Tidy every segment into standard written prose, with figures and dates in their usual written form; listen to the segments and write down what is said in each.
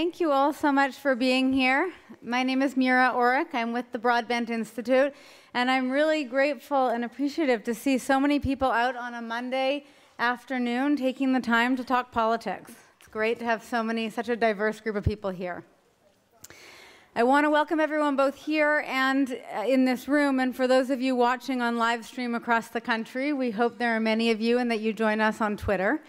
Thank you all so much for being here. My name is Mira Oreck. I'm with the Broadbent Institute, and I'm really grateful and appreciative to see so many people out on a Monday afternoon taking the time to talk politics. It's great to have such a diverse group of people here. I want to welcome everyone both here and in this room, and for those of you watching on live stream across the country, we hope there are many of you and that you join us on Twitter.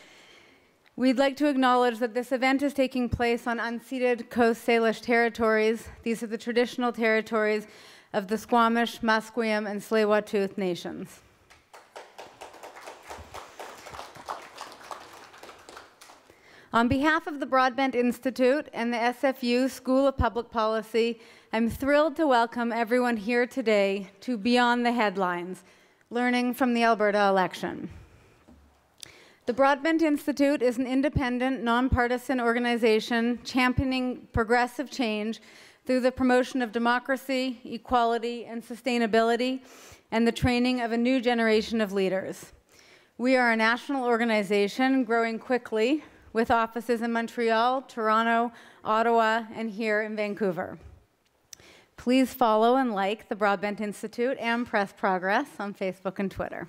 We'd like to acknowledge that this event is taking place on unceded Coast Salish territories. These are the traditional territories of the Squamish, Musqueam, and Tsleil-Waututh nations. On behalf of the Broadbent Institute and the SFU School of Public Policy, I'm thrilled to welcome everyone here today to Beyond the Headlines, Learning from the Alberta Election. The Broadbent Institute is an independent, nonpartisan organization championing progressive change through the promotion of democracy, equality, and sustainability, and the training of a new generation of leaders. We are a national organization growing quickly with offices in Montreal, Toronto, Ottawa, and here in Vancouver. Please follow and like the Broadbent Institute and Press Progress on Facebook and Twitter.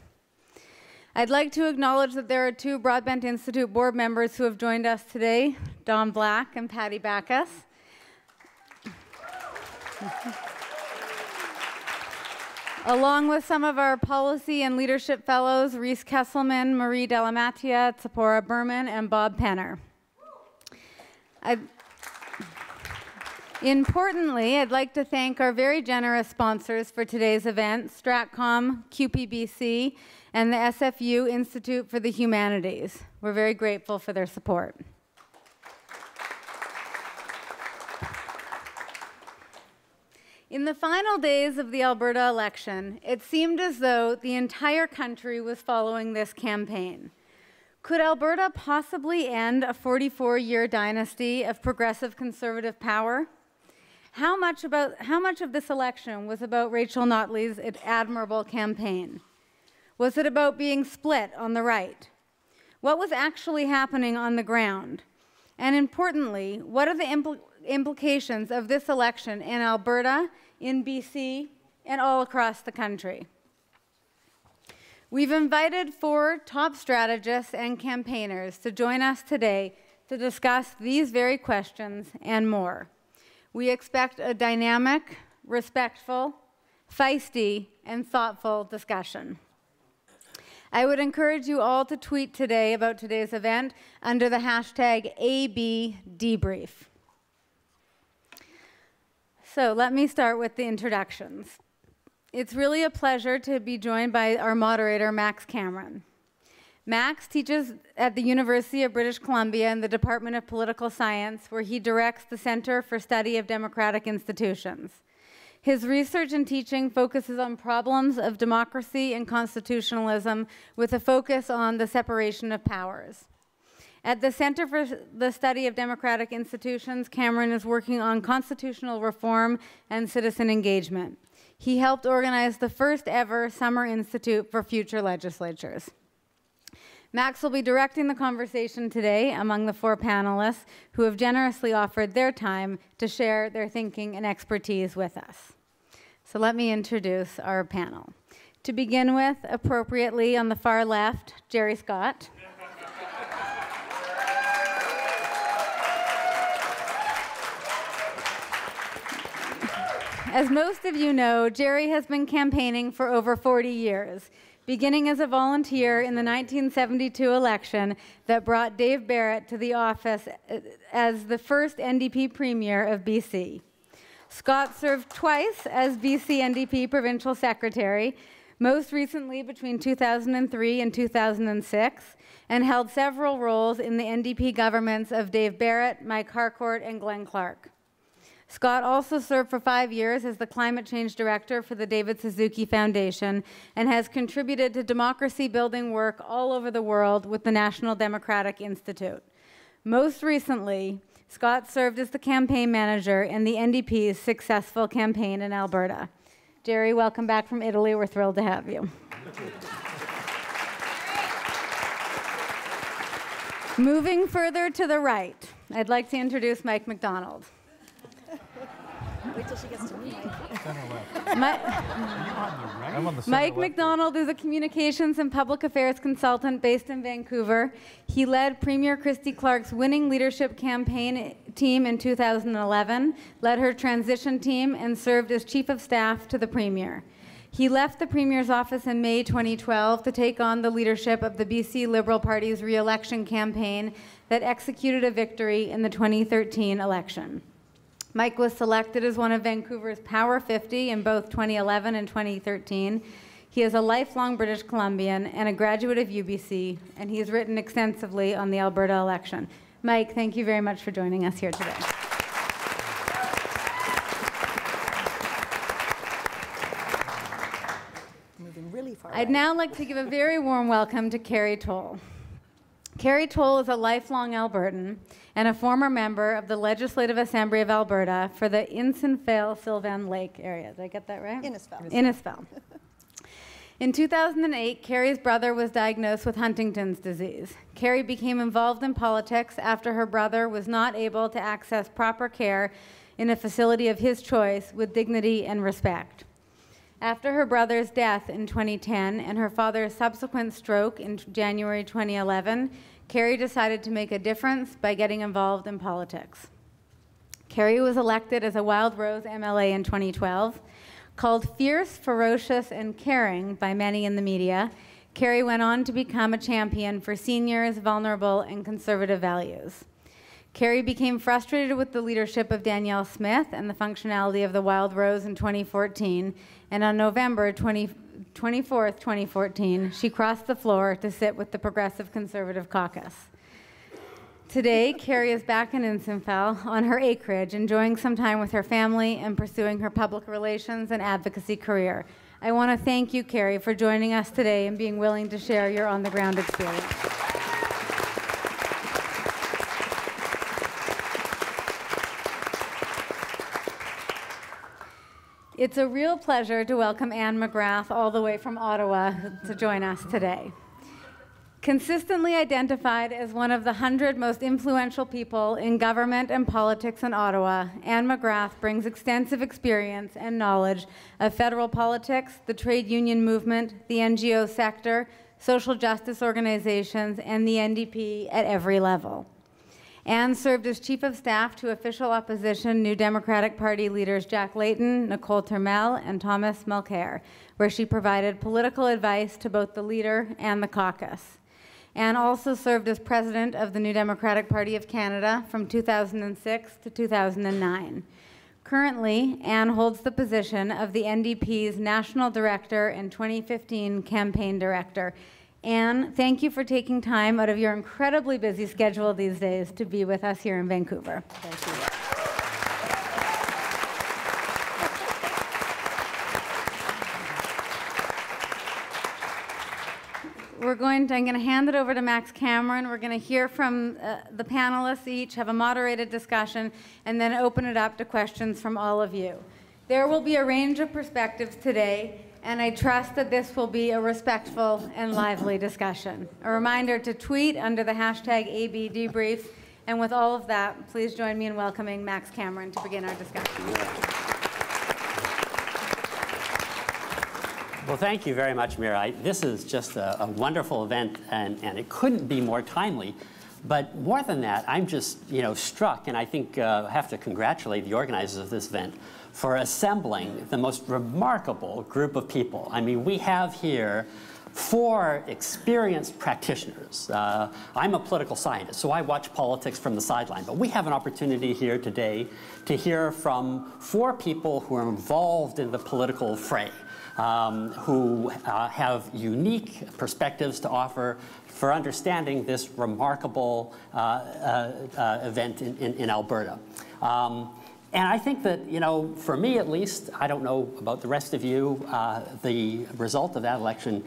I'd like to acknowledge that there are two Broadbent Institute board members who have joined us today, Don Black and Patty Backus. Along with some of our policy and leadership fellows, Reese Kesselman, Marie Delamatia, Tsipora Berman, and Bob Penner. Importantly, I'd like to thank our very generous sponsors for today's event, StratCom, QPBC, and the SFU Institute for the Humanities. We're very grateful for their support. In the final days of the Alberta election, it seemed as though the entire country was following this campaign. Could Alberta possibly end a 44-year dynasty of progressive conservative power? How much of this election was about Rachel Notley's admirable campaign? Was it about being split on the right? What was actually happening on the ground? And importantly, what are the implications of this election in Alberta, in BC, and all across the country? We've invited four top strategists and campaigners to join us today to discuss these very questions and more. We expect a dynamic, respectful, feisty, and thoughtful discussion. I would encourage you all to tweet today about today's event under the hashtag #ABDebrief. So let me start with the introductions. It's really a pleasure to be joined by our moderator, Max Cameron. Max teaches at the University of British Columbia in the Department of Political Science, where he directs the Center for Study of Democratic Institutions. His research and teaching focuses on problems of democracy and constitutionalism with a focus on the separation of powers. At the Center for the Study of Democratic Institutions, Cameron is working on constitutional reform and citizen engagement. He helped organize the first ever Summer Institute for Future Legislatures. Max will be directing the conversation today among the four panelists who have generously offered their time to share their thinking and expertise with us. So let me introduce our panel. To begin with, appropriately on the far left, Gerry Scott. As most of you know, Gerry has been campaigning for over 40 years, beginning as a volunteer in the 1972 election that brought Dave Barrett to the office as the first NDP Premier of BC. Scott served twice as BC NDP Provincial Secretary, most recently between 2003 and 2006, and held several roles in the NDP governments of Dave Barrett, Mike Harcourt, and Glenn Clark. Scott also served for 5 years as the Climate Change Director for the David Suzuki Foundation and has contributed to democracy-building work all over the world with the National Democratic Institute. Most recently, Scott served as the campaign manager in the NDP's successful campaign in Alberta. Gerry, welcome back from Italy. We're thrilled to have you. Moving further to the right, I'd like to introduce Mike McDonald. Wait till she gets to me. Mike McDonald is a communications and public affairs consultant based in Vancouver. He led Premier Christy Clark's winning leadership campaign team in 2011, led her transition team, and served as chief of staff to the Premier. He left the Premier's office in May 2012 to take on the leadership of the BC Liberal Party's re-election campaign that executed a victory in the 2013 election. Mike was selected as one of Vancouver's Power 50 in both 2011 and 2013. He is a lifelong British Columbian and a graduate of UBC, and he has written extensively on the Alberta election. Mike, thank you very much for joining us here today. Moving really far I'd now like to give a very warm welcome to Carrie Towle. Carrie Towle is a lifelong Albertan and a former member of the Legislative Assembly of Alberta for the Innisfail-Sylvan Lake area. Did I get that right? Innisfail. Innisfail. In 2008, Carrie's brother was diagnosed with Huntington's disease. Carrie became involved in politics after her brother was not able to access proper care in a facility of his choice with dignity and respect. After her brother's death in 2010 and her father's subsequent stroke in January 2011, Carrie decided to make a difference by getting involved in politics. Carrie was elected as a Wildrose MLA in 2012. Called fierce, ferocious, and caring by many in the media, Carrie went on to become a champion for seniors, vulnerable, and conservative values. Carrie became frustrated with the leadership of Danielle Smith and the functionality of the Wildrose in 2014, and on November 24, 2014, she crossed the floor to sit with the Progressive Conservative Caucus. Today, Carrie is back in Innisfail on her acreage, enjoying some time with her family and pursuing her public relations and advocacy career. I want to thank you, Carrie, for joining us today and being willing to share your on-the-ground experience. It's a real pleasure to welcome Anne McGrath all the way from Ottawa to join us today. Consistently identified as one of the 100 most influential people in government and politics in Ottawa, Anne McGrath brings extensive experience and knowledge of federal politics, the trade union movement, the NGO sector, social justice organizations, and the NDP at every level. Anne served as Chief of Staff to official opposition New Democratic Party leaders Jack Layton, Nicole Turmel, and Thomas Mulcair, where she provided political advice to both the leader and the caucus. Anne also served as President of the New Democratic Party of Canada from 2006 to 2009. Currently, Anne holds the position of the NDP's National Director and 2015 Campaign Director. Anne, thank you for taking time out of your incredibly busy schedule these days to be with us here in Vancouver. Thank you. I'm going to hand it over to Max Cameron. We're going to hear from the panelists each, have a moderated discussion, and then open it up to questions from all of you. There will be a range of perspectives today, and I trust that this will be a respectful and lively discussion. A reminder to tweet under the hashtag #ABDebriefs, and with all of that, please join me in welcoming Max Cameron to begin our discussion. Well, thank you very much, Mira. This is just a wonderful event, and it couldn't be more timely. But more than that, I'm just struck, and I think have to congratulate the organizers of this event for assembling the most remarkable group of people. I mean, we have here 4 experienced practitioners. I'm a political scientist, so I watch politics from the sideline. But we have an opportunity here today to hear from 4 people who are involved in the political fray, who have unique perspectives to offer for understanding this remarkable event in Alberta. And I think that, for me at least, I don't know about the rest of you, the result of that election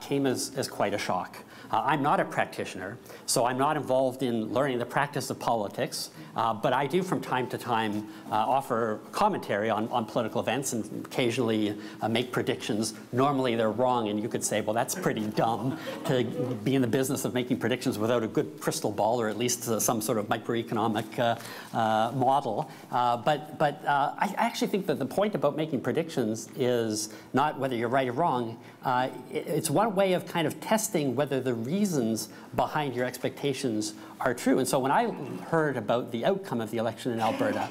came as quite a shock. I'm not a practitioner, so I'm not involved in learning the practice of politics, but I do from time to time offer commentary on political events and occasionally make predictions. Normally they're wrong, and you could say, well, that's pretty dumb to be in the business of making predictions without a good crystal ball or at least some sort of microeconomic model. But I actually think that the point about making predictions is not whether you're right or wrong. It's one way of kind of testing whether the reasons behind your expectations are true. And so when I heard about the outcome of the election in Alberta,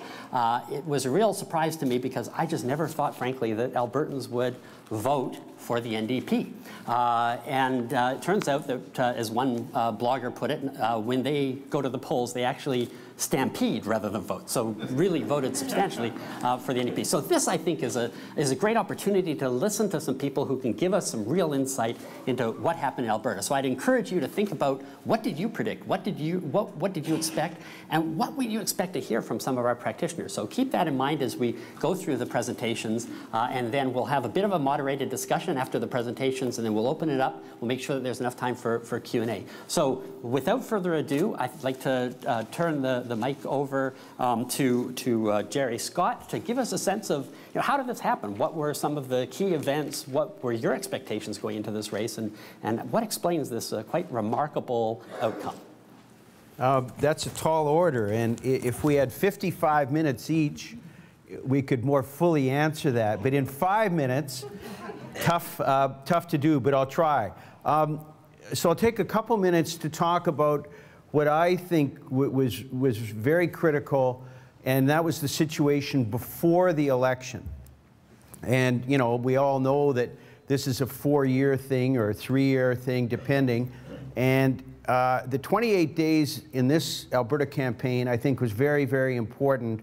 it was a real surprise to me because I just never thought, frankly, that Albertans would vote for the NDP. And it turns out that, as one blogger put it, when they go to the polls, they actually stampede rather than vote. So really voted substantially for the NDP. So this, I think, is a great opportunity to listen to some people who can give us some real insight into what happened in Alberta. So I'd encourage you to think about, what did you predict? What did you expect? And what would you expect to hear from some of our practitioners? So keep that in mind as we go through the presentations, and then we'll have a bit of a moderated discussion after the presentations, and then we'll open it up. We'll make sure that there's enough time for Q&A. So without further ado, I'd like to turn the mic over to Gerry Scott to give us a sense of, you know, how did this happen? What were some of the key events? What were your expectations going into this race? And what explains this quite remarkable outcome? That's a tall order. And if we had 55 minutes each, we could more fully answer that. But in 5 minutes, tough to do, but I'll try. So I'll take a couple minutes to talk about what I think was very critical, and that was the situation before the election. And, you know, we all know that this is a 4-year thing or a 3-year thing, depending. And the 28 days in this Alberta campaign, I think, was very, very important.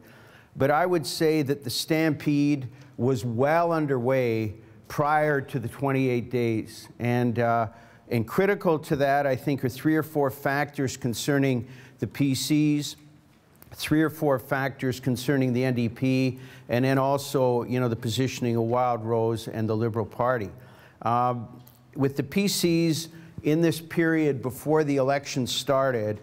But I would say that the stampede was well underway prior to the 28 days. And critical to that, I think, are 3 or 4 factors concerning the PCs, 3 or 4 factors concerning the NDP, and then also, you know, the positioning of Wildrose and the Liberal Party. With the PCs in this period before the election started,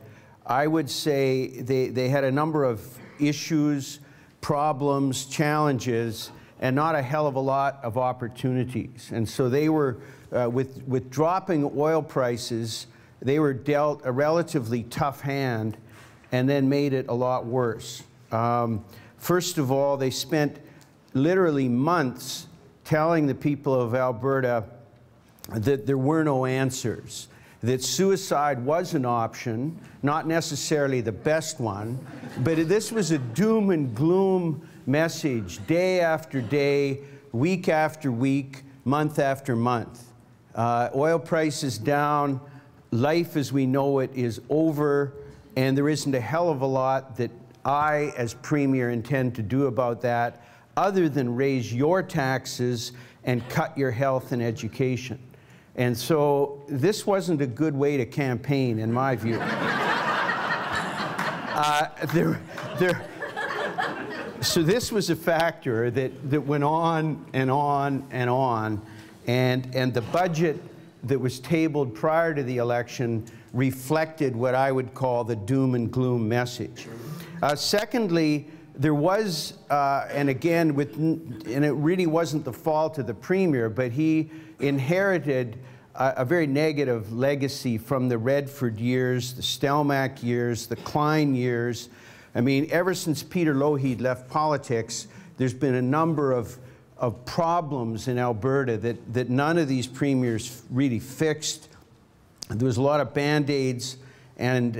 I would say they had a number of issues, problems, challenges, and not a hell of a lot of opportunities. And so they were, with dropping oil prices, they were dealt a relatively tough hand and then made it a lot worse. First of all, they spent literally months telling the people of Alberta that there were no answers, that suicide was an option, not necessarily the best one, but this was a doom and gloom message day after day, week after week, month after month. Oil prices down, life as we know it is over, and there isn't a hell of a lot that I, as Premier, intend to do about that, other than raise your taxes and cut your health and education. And so this wasn't a good way to campaign, in my view. So this was a factor that went on and on and on, and the budget that was tabled prior to the election reflected what I would call the doom and gloom message. Secondly, there was, and again, and it really wasn't the fault of the Premier, but he inherited a very negative legacy from the Redford years, the Stelmach years, the Klein years. I mean, ever since Peter Lougheed left politics, there's been a number of problems in Alberta that none of these premiers really fixed. There was a lot of Band-Aids, and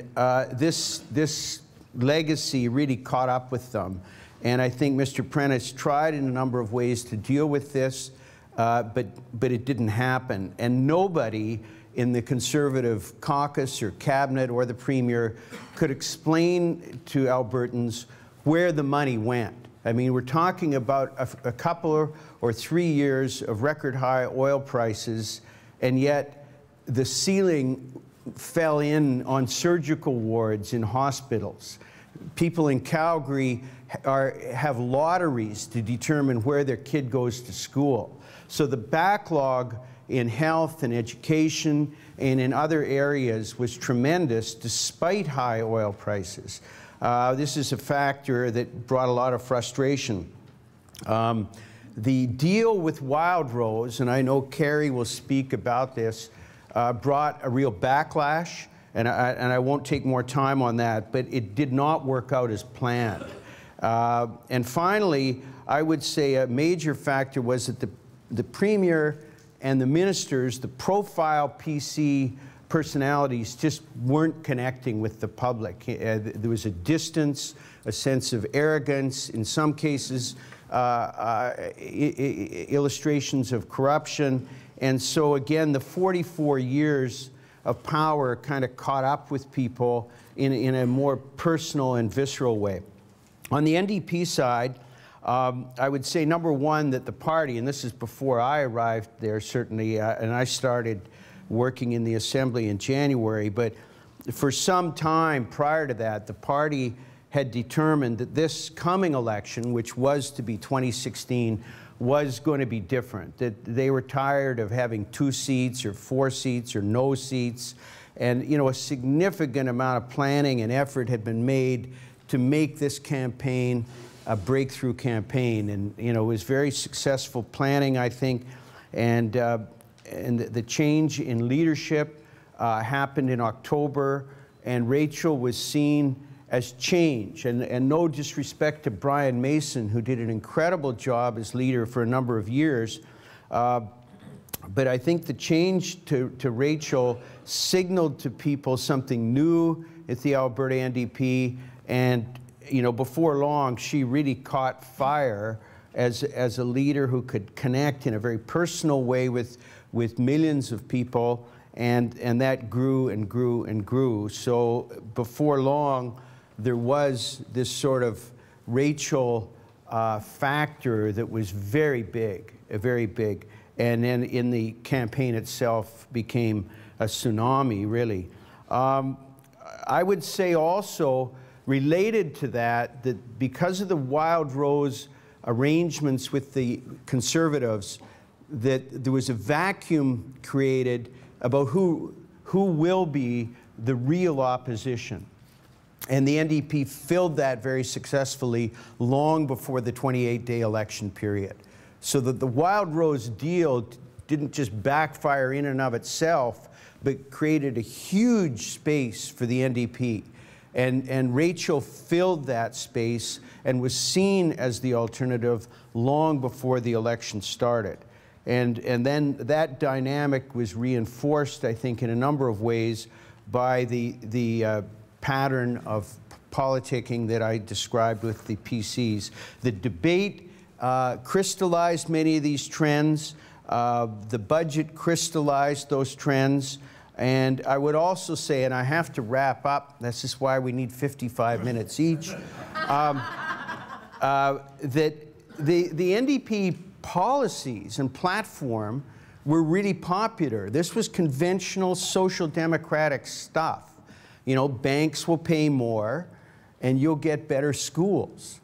this legacy really caught up with them. And I think Mr. Prentice tried in a number of ways to deal with this, but it didn't happen. And nobody in the Conservative caucus or cabinet or the Premier could explain to Albertans where the money went. I mean, we're talking about a couple or 3 years of record high oil prices, and yet the ceiling fell in on surgical wards in hospitals. People in Calgary have lotteries to determine where their kid goes to school. So the backlog in health and education and in other areas was tremendous despite high oil prices. This is a factor that brought a lot of frustration. The deal with Wildrose, and I know Carrie will speak about this, brought a real backlash, and I won't take more time on that, but it did not work out as planned. And finally, I would say a major factor was that the Premier and the ministers, the profile PC personalities just weren't connecting with the public. There was a distance, a sense of arrogance, in some cases illustrations of corruption. And so again, the 44 years of power kind of caught up with people in a more personal and visceral way. On the NDP side, I would say, number one, that the party, and this is before I arrived there, certainly, and I started working in the Assembly in January, but for some time prior to that, the party had determined that this coming election, which was to be 2016, was going to be different, that they were tired of having 2 seats or 4 seats or no seats. And, you know, a significant amount of planning and effort had been made to make this campaign a breakthrough campaign. And, you know, it was very successful planning, I think. And the change in leadership happened in October, and Rachel was seen as change. And no disrespect to Brian Mason, who did an incredible job as leader for a number of years. But I think the change to Rachel signaled to people something new at the Alberta NDP. And, you know, before long, she really caught fire as a leader who could connect in a very personal way with millions of people, and that grew and grew and grew. So before long, there was this sort of Rachel factor that was very big, and then in the campaign itself became a tsunami, really. I would say also, related to that, that because of the Wildrose arrangements with the Conservatives, that there was a vacuum created about who will be the real opposition. And the NDP filled that very successfully long before the 28-day election period. So that the Wildrose deal didn't just backfire in and of itself, but created a huge space for the NDP. And Rachel filled that space and was seen as the alternative long before the election started. And then that dynamic was reinforced, I think, in a number of ways by the pattern of politicking that I described with the PCs. The debate crystallized many of these trends. The budget crystallized those trends. And I would also say, and I have to wrap up, that's just why we need 55 minutes each, that the NDP policies and platform were really popular. This was conventional social democratic stuff. You know, banks will pay more and you'll get better schools.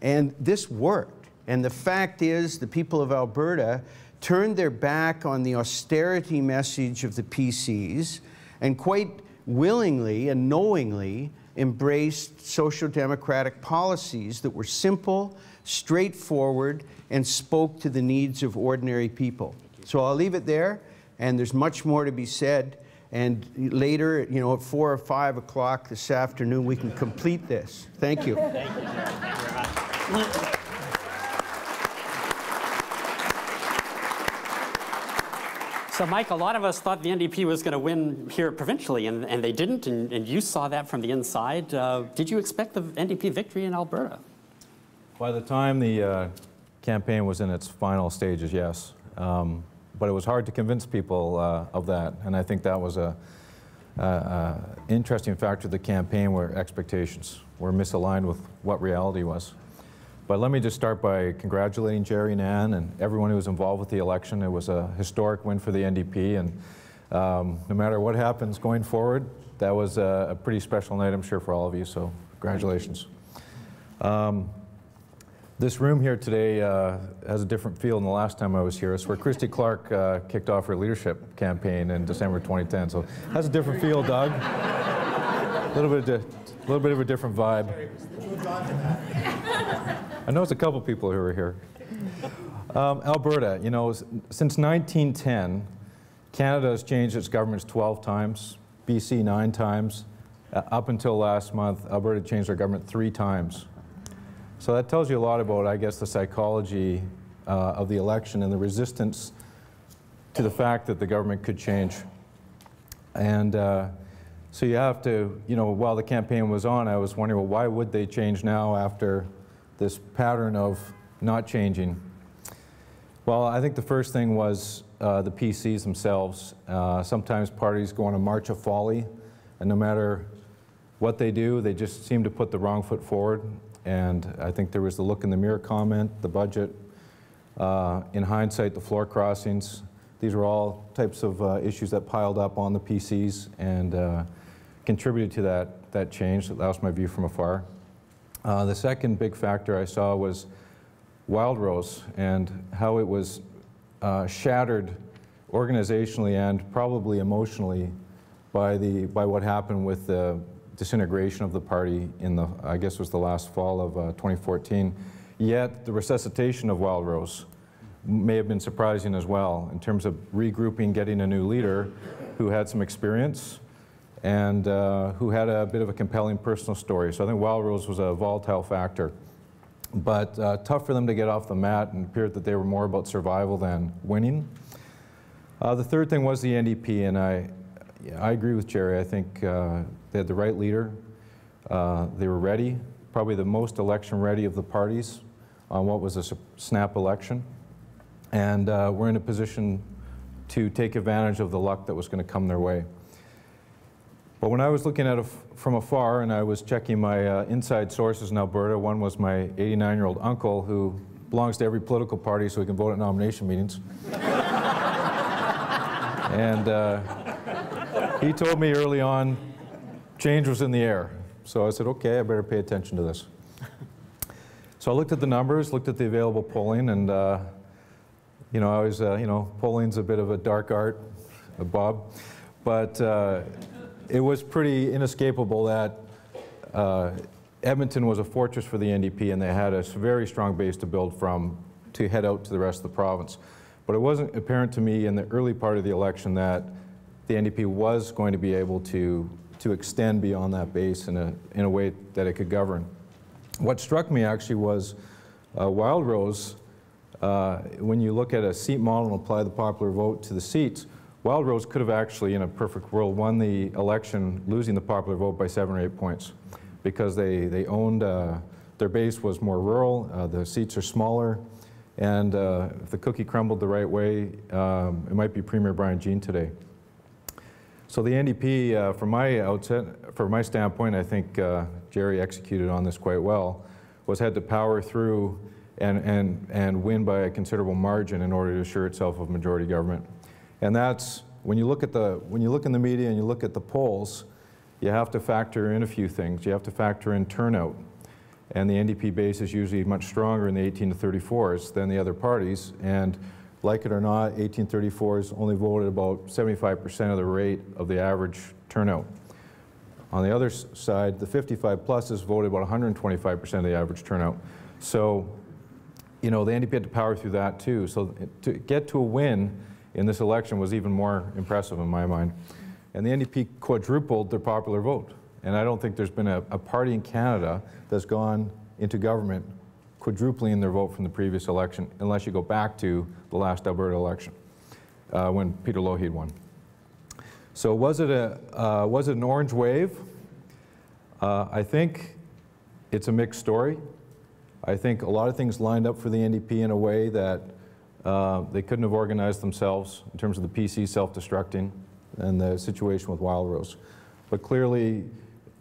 And this worked. And the fact is, the people of Alberta turned their back on the austerity message of the PCs and quite willingly and knowingly embraced social democratic policies that were simple, straightforward, and spoke to the needs of ordinary people. So I'll leave it there, and there's much more to be said. And later, you know, at 4 or 5 o'clock this afternoon, we can complete this. Thank you. Thank you, Gerry. Thank you very much. So, Mike, a lot of us thought the NDP was going to win here provincially, and they didn't, and you saw that from the inside. Did you expect the NDP victory in Alberta? By the time the campaign was in its final stages, yes. But it was hard to convince people of that, and I think that was an interesting factor of the campaign, where expectations were misaligned with what reality was. But let me just start by congratulating Gerry and Anne and everyone who was involved with the election. It was a historic win for the NDP, and no matter what happens going forward, that was a pretty special night, I'm sure, for all of you, so congratulations. This room here today has a different feel than the last time I was here. It's where Christy Clark kicked off her leadership campaign in December 2010. So that's a different feel, Doug. A little bit of a different vibe. I know it's a couple people who are here. Alberta, you know, since 1910, Canada has changed its governments 12 times, BC 9 times. Up until last month, Alberta changed their government 3 times. So that tells you a lot about, I guess, the psychology of the election and the resistance to the fact that the government could change. And so you have to, you know, while the campaign was on, I was wondering, well, why would they change now after this pattern of not changing? Well, I think the first thing was the PCs themselves. Sometimes parties go on a march of folly, and no matter what they do, they just seem to put the wrong foot forward. And I think there was the look in the mirror comment, the budget, in hindsight, the floor crossings. These were all types of issues that piled up on the PCs and contributed to that change. That was my view from afar. The second big factor I saw was Wildrose and how it was shattered organizationally and probably emotionally by what happened with the disintegration of the party in the, I guess it was the last fall of 2014. Yet the resuscitation of Wildrose may have been surprising as well in terms of regrouping, getting a new leader who had some experience and who had a bit of a compelling personal story. So I think Wildrose was a volatile factor. But tough for them to get off the mat, and it appeared that they were more about survival than winning. The third thing was the NDP, and I agree with Gerry. I think they had the right leader. They were ready, probably the most election-ready of the parties on what was a snap election. And we're in a position to take advantage of the luck that was going to come their way. But when I was looking at it from afar, and I was checking my inside sources in Alberta, one was my 89-year-old uncle who belongs to every political party so he can vote at nomination meetings. And he told me early on, change was in the air. So I said, okay, I better pay attention to this. So I looked at the numbers, looked at the available polling, and you know, I was, you know, polling's a bit of a dark art, Bob, but it was pretty inescapable that Edmonton was a fortress for the NDP, and they had a very strong base to build from to head out to the rest of the province. But it wasn't apparent to me in the early part of the election that the NDP was going to be able to extend beyond that base in a way that it could govern. What struck me actually was Wildrose, when you look at a seat model and apply the popular vote to the seats, Wildrose could have actually, in a perfect world, won the election losing the popular vote by 7 or 8 points because they owned, their base was more rural, the seats are smaller, and if the cookie crumbled the right way, it might be Premier Brian Jean today. So the NDP, from my standpoint, I think Gerry executed on this quite well, was had to power through and win by a considerable margin in order to assure itself of majority government. And that's, when you look in the media and you look at the polls, you have to factor in a few things. You have to factor in turnout. And the NDP base is usually much stronger in the 18 to 34s than the other parties. And like it or not, 1834s only voted about 75% of the rate of the average turnout. On the other side, the 55-pluses voted about 125% of the average turnout. So, you know, the NDP had to power through that too. So to get to a win in this election was even more impressive in my mind. And the NDP quadrupled their popular vote. And I don't think there's been a party in Canada that's gone into government quadrupling their vote from the previous election, unless you go back to the last Alberta election when Peter Lougheed won. So was it an orange wave? I think it's a mixed story. I think a lot of things lined up for the NDP in a way that they couldn't have organized themselves in terms of the PC self-destructing and the situation with Wildrose. But clearly,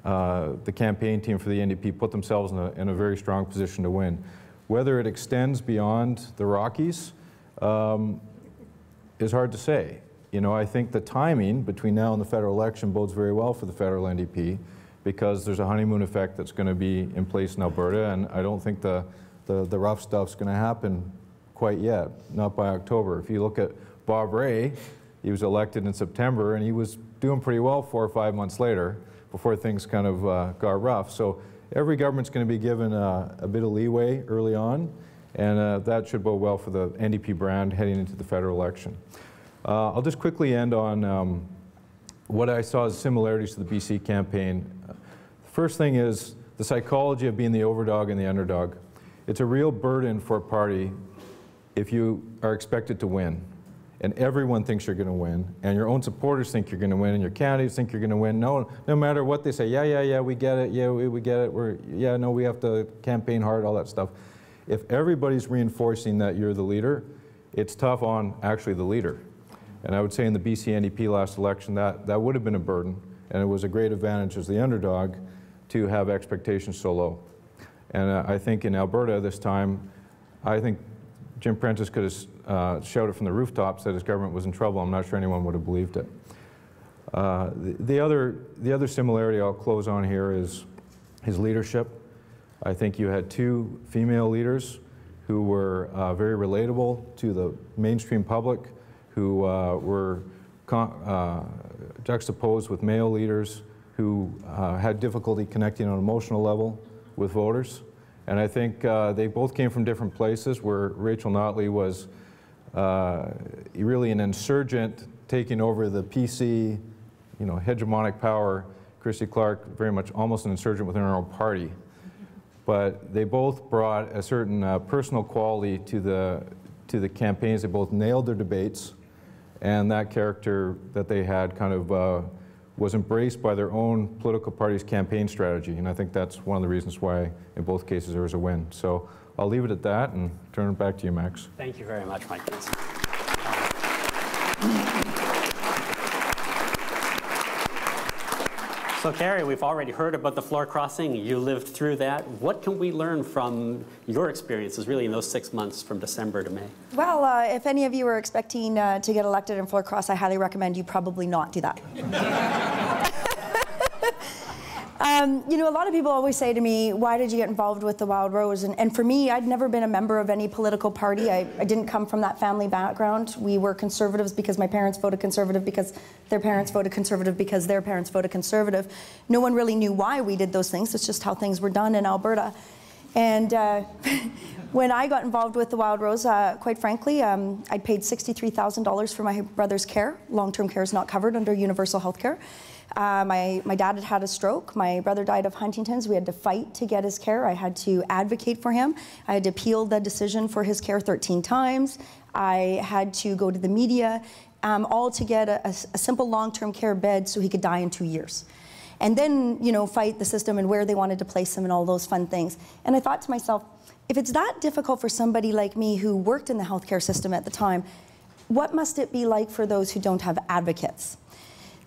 the campaign team for the NDP put themselves in a very strong position to win. Whether it extends beyond the Rockies is hard to say. You know, I think the timing between now and the federal election bodes very well for the federal NDP because there's a honeymoon effect that's going to be in place in Alberta, and I don't think the the rough stuff's going to happen quite yet, not by October. If you look at Bob Rae, he was elected in September, and he was doing pretty well 4 or 5 months later before things kind of got rough. So every government's going to be given a bit of leeway early on, and that should bode well for the NDP brand heading into the federal election. I'll just quickly end on what I saw as similarities to the BC campaign. The first thing is the psychology of being the overdog and the underdog. It's a real burden for a party if you are expected to win, and everyone thinks you're going to win, and your own supporters think you're going to win, and your candidates think you're going to win. No matter what they say, yeah, we get it, yeah, we get it, we have to campaign hard, all that stuff. If everybody's reinforcing that you're the leader, it's tough on actually the leader. And I would say in the BC NDP last election, that would have been a burden, and it was a great advantage as the underdog to have expectations so low. And I think in Alberta this time, I think Jim Prentice could have shouted from the rooftops that his government was in trouble. I'm not sure anyone would have believed it. The other similarity I'll close on here is his leadership. I think you had two female leaders who were very relatable to the mainstream public, who were juxtaposed with male leaders who had difficulty connecting on an emotional level with voters. And I think they both came from different places, where Rachel Notley was really an insurgent taking over the PC, hegemonic power. Christy Clark, very much almost an insurgent within her own party. But they both brought a certain personal quality to the campaigns. They both nailed their debates, and that character that they had kind of was embraced by their own political party's campaign strategy, and I think that's one of the reasons why in both cases there was a win. So I'll leave it at that and turn it back to you, Max. Thank you very much, Mike. So Carrie, we've already heard about the floor crossing. You lived through that. What can we learn from your experiences really in those 6 months from December to May? Well, if any of you are expecting to get elected in floor cross, I highly recommend you probably not do that. A lot of people always say to me, why did you get involved with the Wildrose? And for me, I'd never been a member of any political party. I didn't come from that family background. We were conservatives because my parents voted conservative, because their parents voted conservative, because their parents voted conservative. No one really knew why we did those things. It's just how things were done in Alberta. And when I got involved with the Wildrose, quite frankly, I paid $63,000 for my brother's care. Long-term care is not covered under universal health care. My dad had a stroke. My brother died of Huntington's. We had to fight to get his care. I had to advocate for him. I had to appeal the decision for his care 13 times. I had to go to the media, all to get a simple long-term care bed so he could die in 2 years. And then, fight the system and where they wanted to place him and all those fun things. And I thought to myself, if it's that difficult for somebody like me who worked in the healthcare system at the time, what must it be like for those who don't have advocates?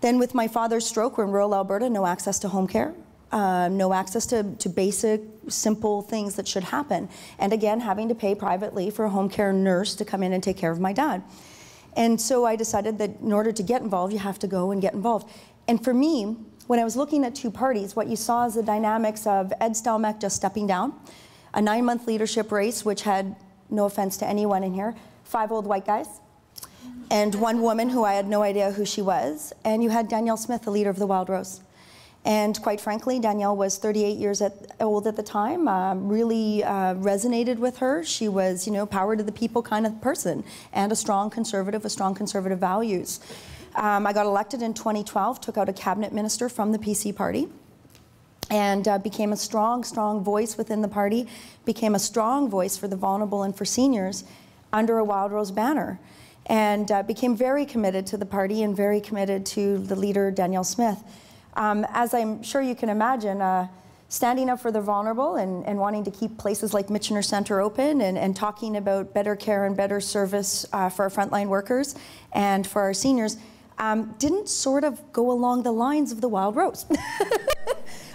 Then with my father's stroke, we're in rural Alberta, no access to home care, no access to basic, simple things that should happen. And again, having to pay privately for a home care nurse to come in and take care of my dad. And so I decided that in order to get involved, you have to go and get involved. And for me, when I was looking at two parties, what you saw is the dynamics of Ed Stelmach just stepping down, a 9-month leadership race, which had, no offense to anyone in here, 5 old white guys, and one woman who I had no idea who she was, and you had Danielle Smith, the leader of the Wildrose. And quite frankly, Danielle was 38 years old at the time, really resonated with her. She was, power to the people kind of person, and a strong conservative with strong conservative values. I got elected in 2012, took out a cabinet minister from the PC party, and became a strong, strong voice within the party, became a strong voice for the vulnerable and for seniors under a Wildrose banner. And became very committed to the party and very committed to the leader, Danielle Smith. As I'm sure you can imagine, standing up for the vulnerable and wanting to keep places like Michener Centre open and talking about better care and better service for our frontline workers and for our seniors, didn't sort of go along the lines of the Wildrose.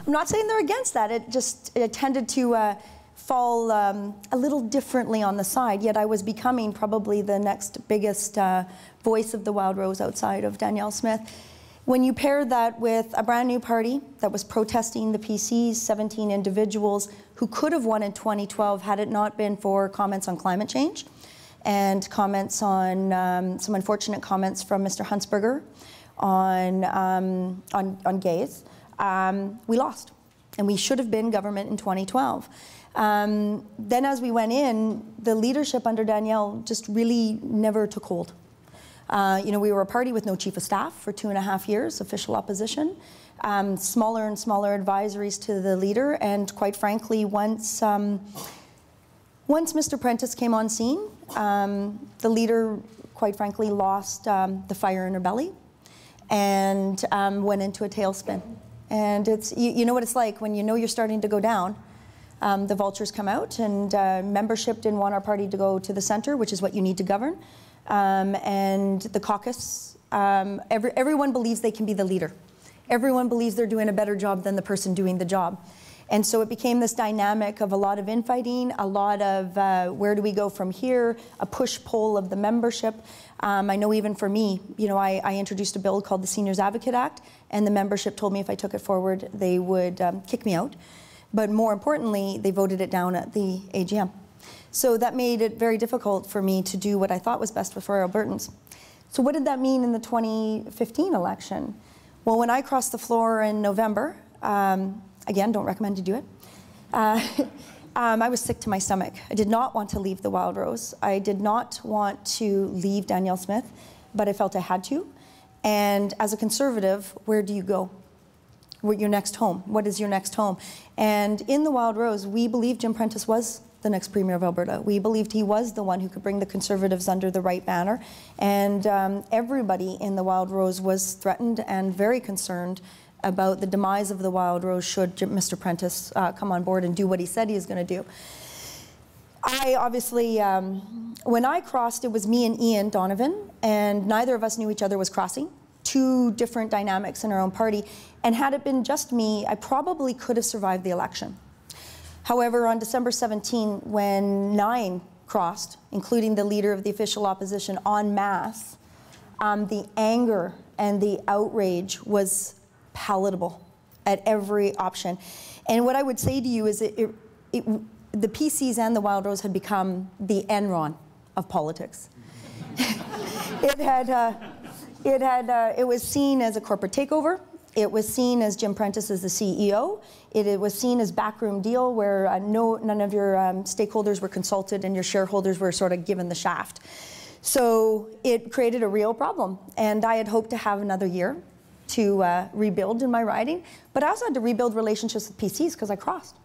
I'm not saying they're against that, it tended to fall a little differently on the side, yet I was becoming probably the next biggest voice of the Wildrose outside of Danielle Smith. When you pair that with a brand new party that was protesting the PCs, 17 individuals who could have won in 2012 had it not been for comments on climate change and comments on some unfortunate comments from Mr. Huntsberger on gays, we lost. And we should have been government in 2012. Then as we went in, the leadership under Danielle just really never took hold. You know, we were a party with no chief of staff for 2.5 years, official opposition, smaller and smaller advisories to the leader, and quite frankly, once Mr. Prentice came on scene, the leader, quite frankly, lost the fire in her belly and went into a tailspin. And it's, you know what it's like when you know you're starting to go down. The vultures come out, and membership didn't want our party to go to the centre, which is what you need to govern. And the caucus, everyone believes they can be the leader. Everyone believes they're doing a better job than the person doing the job. And so it became this dynamic of a lot of infighting, a lot of where do we go from here, a push-pull of the membership. I know even for me, you know, I introduced a bill called the Seniors Advocate Act, and the membership told me if I took it forward, they would kick me out. But more importantly, they voted it down at the AGM. So that made it very difficult for me to do what I thought was best for Albertans. So what did that mean in the 2015 election? Well, when I crossed the floor in November, again, don't recommend you do it, I was sick to my stomach. I did not want to leave the Wildrose. I did not want to leave Danielle Smith, but I felt I had to. And as a conservative, where do you go? Your next home. What is your next home? And in the Wildrose, we believe Jim Prentice was the next Premier of Alberta. We believed he was the one who could bring the Conservatives under the right banner, and everybody in the Wildrose was threatened and very concerned about the demise of the Wildrose should Mr. Prentice come on board and do what he said he was going to do. I obviously, when I crossed, it was me and Ian Donovan, and neither of us knew each other was crossing. Two different dynamics in our own party, and had it been just me, I probably could have survived the election. However, on December 17, when 9 crossed, including the leader of the official opposition en masse, the anger and the outrage was palatable at every option. And what I would say to you is the PCs and the Wildrose had become the Enron of politics. It was seen as a corporate takeover. It was seen as Jim Prentice as the CEO. It was seen as backroom deal where none of your stakeholders were consulted and your shareholders were sort of given the shaft. So it created a real problem. And I had hoped to have another year to rebuild in my riding. But I also had to rebuild relationships with PCs because I crossed.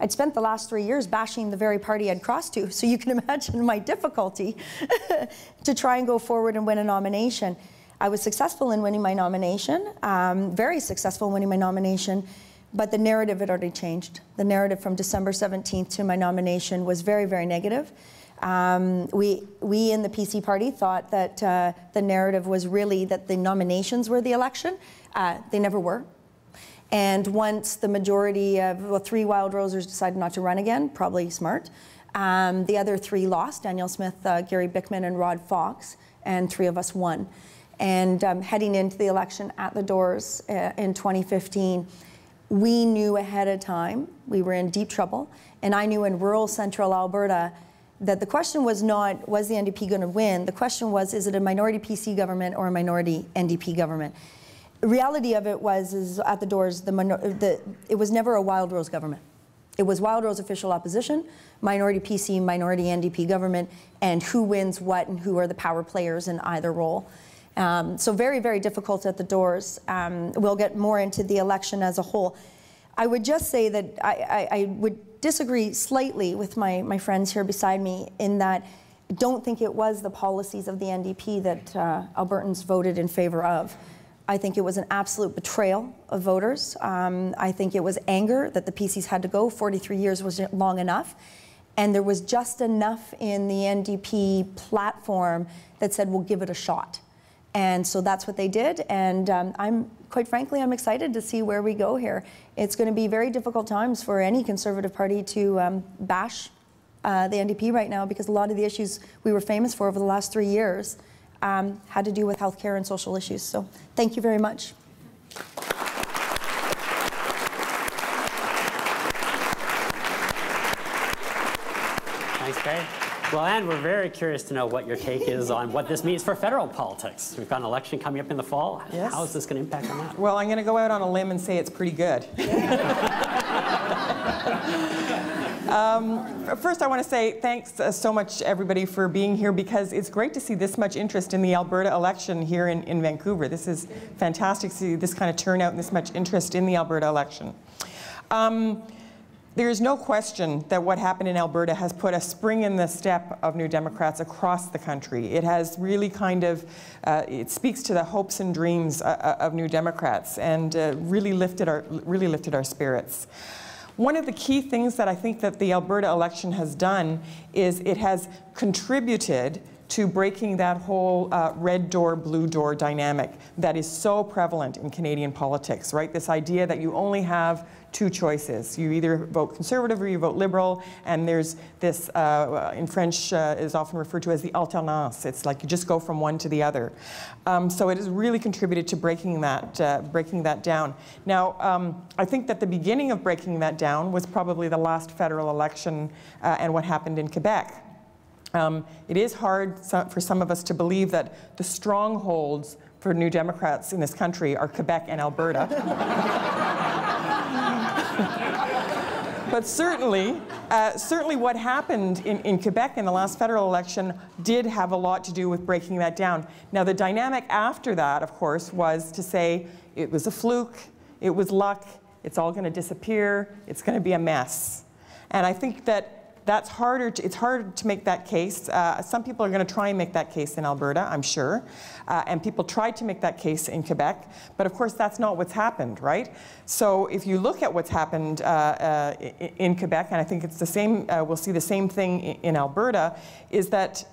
I'd spent the last 3 years bashing the very party I'd crossed to. So you can imagine my difficulty to try and go forward and win a nomination. I was successful in winning my nomination, very successful in winning my nomination, but the narrative had already changed. The narrative from December 17th to my nomination was very, very negative. We in the PC party thought that the narrative was really that the nominations were the election. They never were. And once the majority of, well, 3 Wildrosers decided not to run again, probably smart, the other 3 lost, Danielle Smith, Gary Bickman, and Rod Fox, and 3 of us won. And heading into the election at the doors in 2015, we knew ahead of time we were in deep trouble. And I knew in rural central Alberta that the question was not, was the NDP going to win? The question was, is it a minority PC government or a minority NDP government? The reality of it was, is at the doors, it was never a Wildrose government. It was Wildrose official opposition, minority PC, minority NDP government, and who wins what and who are the power players in either role. So very, very difficult at the doors. We'll get more into the election as a whole. I would just say that I would disagree slightly with my friends here beside me in that I don't think it was the policies of the NDP that Albertans voted in favor of. I think it was an absolute betrayal of voters. I think it was anger that the PCs had to go. 43 years was long enough. And there was just enough in the NDP platform that said, we'll give it a shot. And so that's what they did, and quite frankly, I'm excited to see where we go here. It's going to be very difficult times for any Conservative Party to bash the NDP right now, because a lot of the issues we were famous for over the last 3 years had to do with healthcare and social issues. So thank you very much. Thanks, Carrie. Well, Anne, we're very curious to know what your take is on what this means for federal politics. We've got an election coming up in the fall. Yes. How is this going to impact on that? Well, I'm going to go out on a limb and say it's pretty good. First, I want to say thanks so much, everybody, for being here, because it's great to see this much interest in the Alberta election here in Vancouver. This is fantastic to see this kind of turnout and this much interest in the Alberta election. There is no question that what happened in Alberta has put a spring in the step of New Democrats across the country. It has really kind of, it speaks to the hopes and dreams of New Democrats, and really lifted our spirits. One of the key things that I think that the Alberta election has done is it has contributed to breaking that whole red door, blue door dynamic that is so prevalent in Canadian politics, right? This idea that you only have two choices. You either vote Conservative or you vote Liberal, and there's this, in French, is often referred to as the alternance. It's like you just go from one to the other. So it has really contributed to breaking that down. Now, I think that the beginning of breaking that down was probably the last federal election and what happened in Quebec. It is hard for some of us to believe that the strongholds for New Democrats in this country are Quebec and Alberta. But certainly, what happened in Quebec in the last federal election did have a lot to do with breaking that down. Now, the dynamic after that, of course, was to say it was a fluke, it was luck, it's all going to disappear, it's going to be a mess. And I think that that's harder to, it's harder to make that case. Some people are going to try and make that case in Alberta, I'm sure, and people tried to make that case in Quebec, but of course that's not what's happened, right? So if you look at what's happened in Quebec, and I think it's the same, we'll see the same thing in Alberta, is that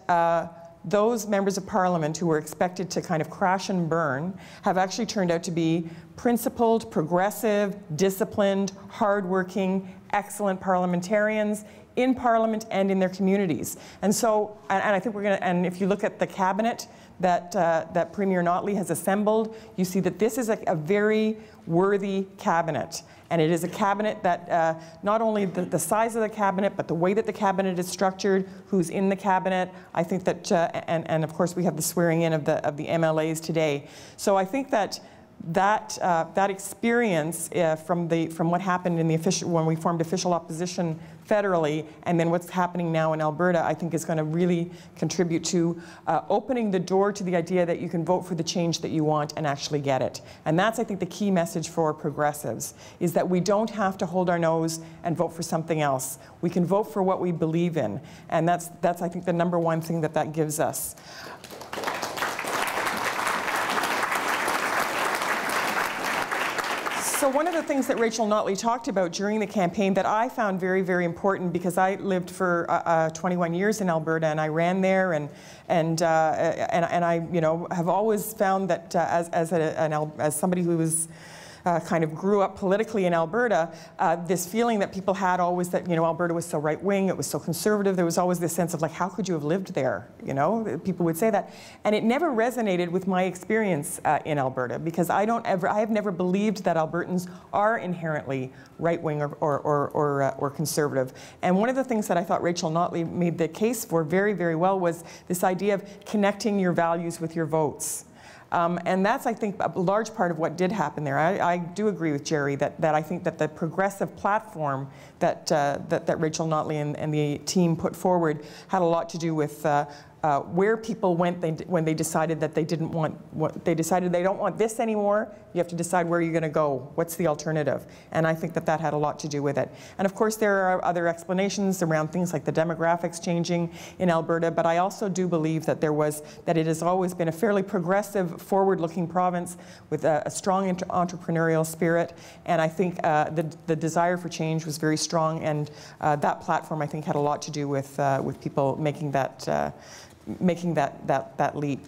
those members of parliament who were expected to kind of crash and burn have actually turned out to be principled, progressive, disciplined, hardworking, excellent parliamentarians in Parliament and in their communities. And so, and I think we're going to, and if you look at the cabinet that, that Premier Notley has assembled, you see that this is a very worthy cabinet. And it is a cabinet that not only the size of the cabinet, but the way that the cabinet is structured, who's in the cabinet. I think that, and of course we have the swearing in of the MLAs today. So I think that that experience from what happened in the official, when we formed official opposition federally, and then what's happening now in Alberta, I think is going to really contribute to opening the door to the idea that you can vote for the change that you want and actually get it. And that's, I think, the key message for progressives, is that we don't have to hold our nose and vote for something else. We can vote for what we believe in. And that's I think, the number one thing that that gives us. So one of the things that Rachel Notley talked about during the campaign that I found very, very important, because I lived for 21 years in Alberta and I ran there, and I, you know, have always found that as somebody who was kind of grew up politically in Alberta, this feeling that people had always that, you know, Alberta was so right-wing, it was so conservative, there was always this sense of like, how could you have lived there? You know, people would say that. And it never resonated with my experience in Alberta, because I have never believed that Albertans are inherently right-wing or conservative. And one of the things that I thought Rachel Notley made the case for very, very well was this idea of connecting your values with your votes. And that's, I think, a large part of what did happen there. I do agree with Gerry that I think that the progressive platform that Rachel Notley and the team put forward had a lot to do with where people went when they decided that they didn't want, they decided they don't want this anymore. You have to decide where you're going to go. What's the alternative? And I think that had a lot to do with it. And of course, there are other explanations around things like the demographics changing in Alberta. But I also do believe that that it has always been a fairly progressive, forward-looking province with a strong entrepreneurial spirit. And I think the desire for change was very strong. And that platform, I think, had a lot to do with people making that. Making that leap.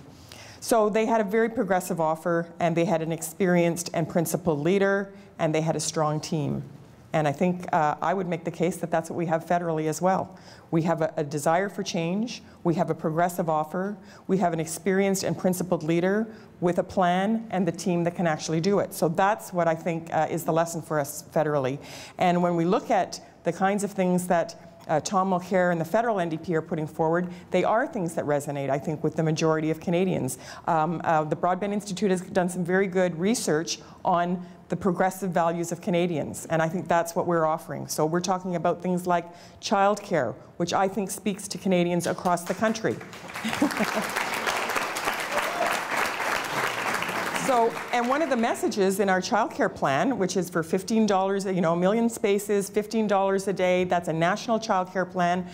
So they had a very progressive offer, and they had an experienced and principled leader, and they had a strong team. And I think I would make the case that that's what we have federally as well. We have a desire for change, we have a progressive offer, we have an experienced and principled leader with a plan and the team that can actually do it. So that's what I think is the lesson for us federally. And when we look at the kinds of things that Tom Mulcair and the federal NDP are putting forward, they are things that resonate, I think, with the majority of Canadians. The Broadbent Institute has done some very good research on the progressive values of Canadians, and I think that's what we're offering. So we're talking about things like childcare, which I think speaks to Canadians across the country. So, and one of the messages in our childcare plan, which is for $15, you know, a million spaces, $15 a day, that's a national childcare plan.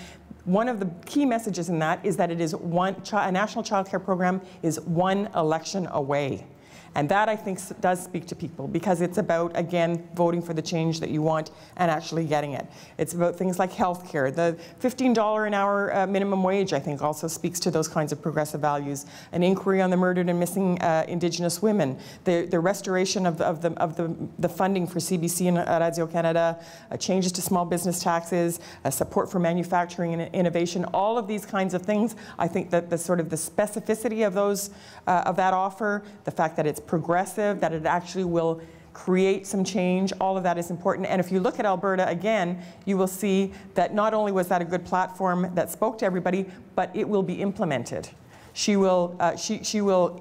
One of the key messages in that is that it is a national childcare program is one election away. And that, I think, does speak to people, because it's about, again, voting for the change that you want and actually getting it. It's about things like health care. The $15 an hour minimum wage, I think, also speaks to those kinds of progressive values. An inquiry on the murdered and missing Indigenous women. The restoration of the funding for CBC and Radio-Canada. Changes to small business taxes. Support for manufacturing and innovation. All of these kinds of things, I think that the sort of the specificity of those, of that offer, the fact that it's progressive, that it actually will create some change, all of that is important. And if you look at Alberta again, you will see that not only was that a good platform that spoke to everybody, but it will be implemented. She will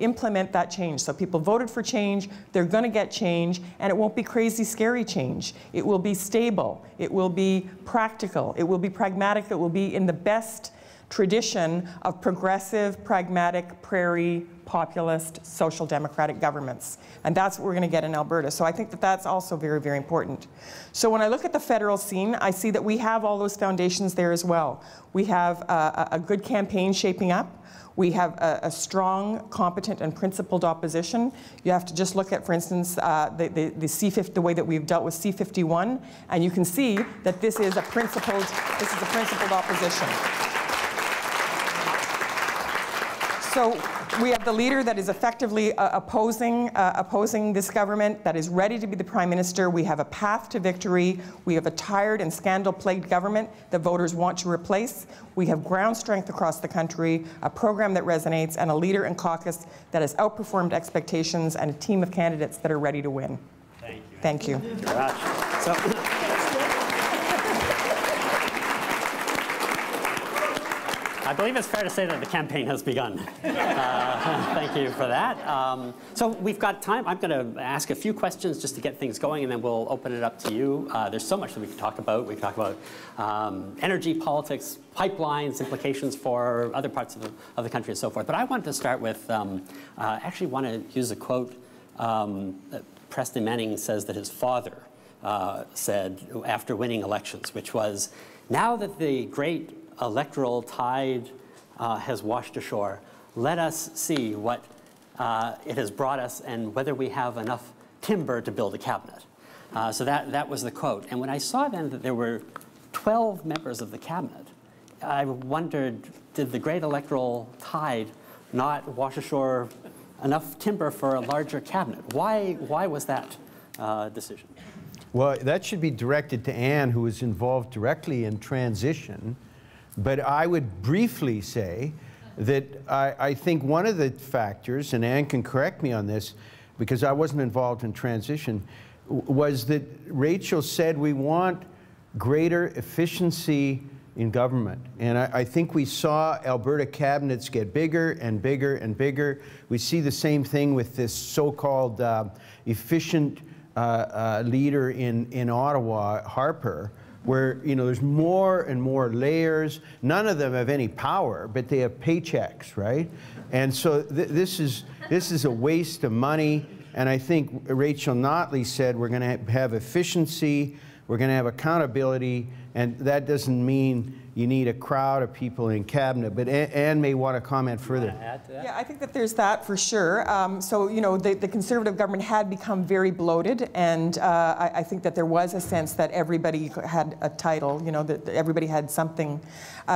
implement that change. So people voted for change, they're going to get change, and it won't be crazy, scary change. It will be stable, it will be practical, it will be pragmatic, it will be in the best tradition of progressive, pragmatic, prairie, populist, social democratic governments. And that's what we're going to get in Alberta. So I think that that's also very, very important. So when I look at the federal scene, I see that we have all those foundations there as well. We have a good campaign shaping up. We have a strong, competent, and principled opposition. You have to just look at, for instance, the way that we've dealt with C-51, and you can see that this is a principled, this is a principled opposition. So we have the leader that is effectively opposing this government, that is ready to be the prime minister. We have a path to victory. We have a tired and scandal-plagued government that voters want to replace. We have ground strength across the country, a program that resonates, and a leader and caucus that has outperformed expectations, and a team of candidates that are ready to win. Thank you. Thank you. Thank you. I believe it's fair to say that the campaign has begun. Thank you for that. So we've got time. I'm going to ask a few questions just to get things going, and then we'll open it up to you. There's so much that we can talk about. We can talk about energy, politics, pipelines, implications for other parts of the country, and so forth. But I wanted to start with, actually want to use a quote. Preston Manning says that his father said after winning elections, which was, "Now that the great electoral tide has washed ashore, let us see what it has brought us and whether we have enough timber to build a cabinet." So that was the quote. And when I saw then that there were 12 members of the cabinet, I wondered, did the great electoral tide not wash ashore enough timber for a larger cabinet? Why was that decision? Well, that should be directed to Anne, who was involved directly in transition. But I would briefly say that I think one of the factors, and Anne can correct me on this, because I wasn't involved in transition, was that Rachel said we want greater efficiency in government. And I think we saw Alberta cabinets get bigger and bigger and bigger. We see the same thing with this so-called efficient leader in Ottawa, Harper, where, you know, there's more and more layers. None of them have any power, but they have paychecks, right? And so this is a waste of money. And I think Rachel Notley said we're going to have efficiency, we're going to have accountability, and that doesn't mean you need a crowd of people in cabinet. But Anne may want to comment further. Want to add to that? Yeah, I think that there's that for sure. So, you know, the Conservative government had become very bloated, and I think that there was a sense that everybody had a title, you know, that everybody had something.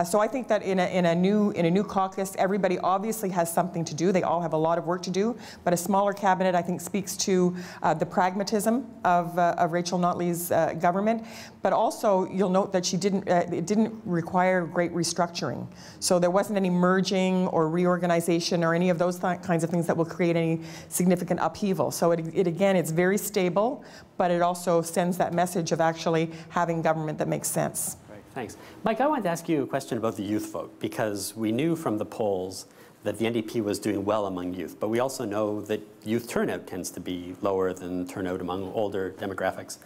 So I think that in a new caucus, everybody obviously has something to do. They all have a lot of work to do, but a smaller cabinet, I think, speaks to the pragmatism of Rachel Notley's government. But also, you'll note that she didn't it didn't require great restructuring. So there wasn't any merging or reorganization or any of those kinds of things that will create any significant upheaval. So it again, it's very stable, but it also sends that message of actually having government that makes sense. Thanks. Mike, I wanted to ask you a question about the youth vote, because we knew from the polls that the NDP was doing well among youth, but we also know that youth turnout tends to be lower than turnout among older demographics.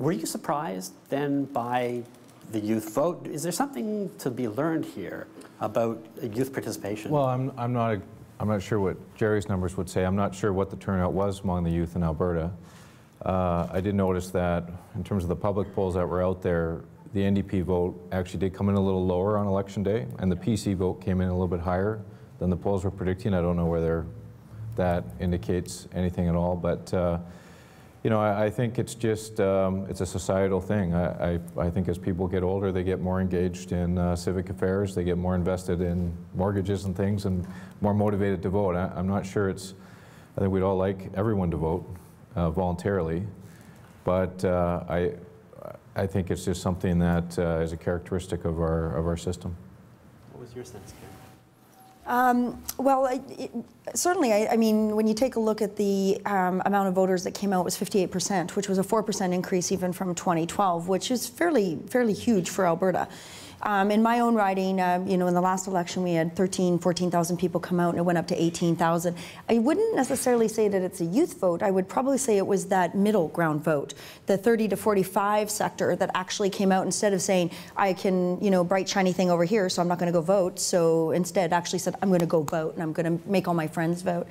Were you surprised then by the youth vote? Is there something to be learned here about youth participation? Well, I'm not sure what Gerry's numbers would say. I'm not sure what the turnout was among the youth in Alberta. I did notice that in terms of the public polls that were out there, the NDP vote actually did come in a little lower on election day, and the PC vote came in a little bit higher than the polls were predicting. I don't know whether that indicates anything at all, but you know, I think it's just, it's a societal thing. I think as people get older, they get more engaged in civic affairs, they get more invested in mortgages and things, and more motivated to vote. I'm not sure it's, I think we'd all like everyone to vote voluntarily, but I think it's just something that is a characteristic of our system. What was your sense, Karen? Well, certainly, I mean, when you take a look at the amount of voters that came out, it was 58%, which was a 4% increase even from 2012, which is fairly huge for Alberta. In my own riding, you know, in the last election, we had 14,000 people come out, and it went up to 18,000. I wouldn't necessarily say that it's a youth vote. I would probably say it was that middle ground vote, the 30 to 45 sector that actually came out instead of saying, I can, you know, bright, shiny thing over here, so I'm not going to go vote. So instead actually said, I'm going to go vote, and I'm going to make all my friends vote.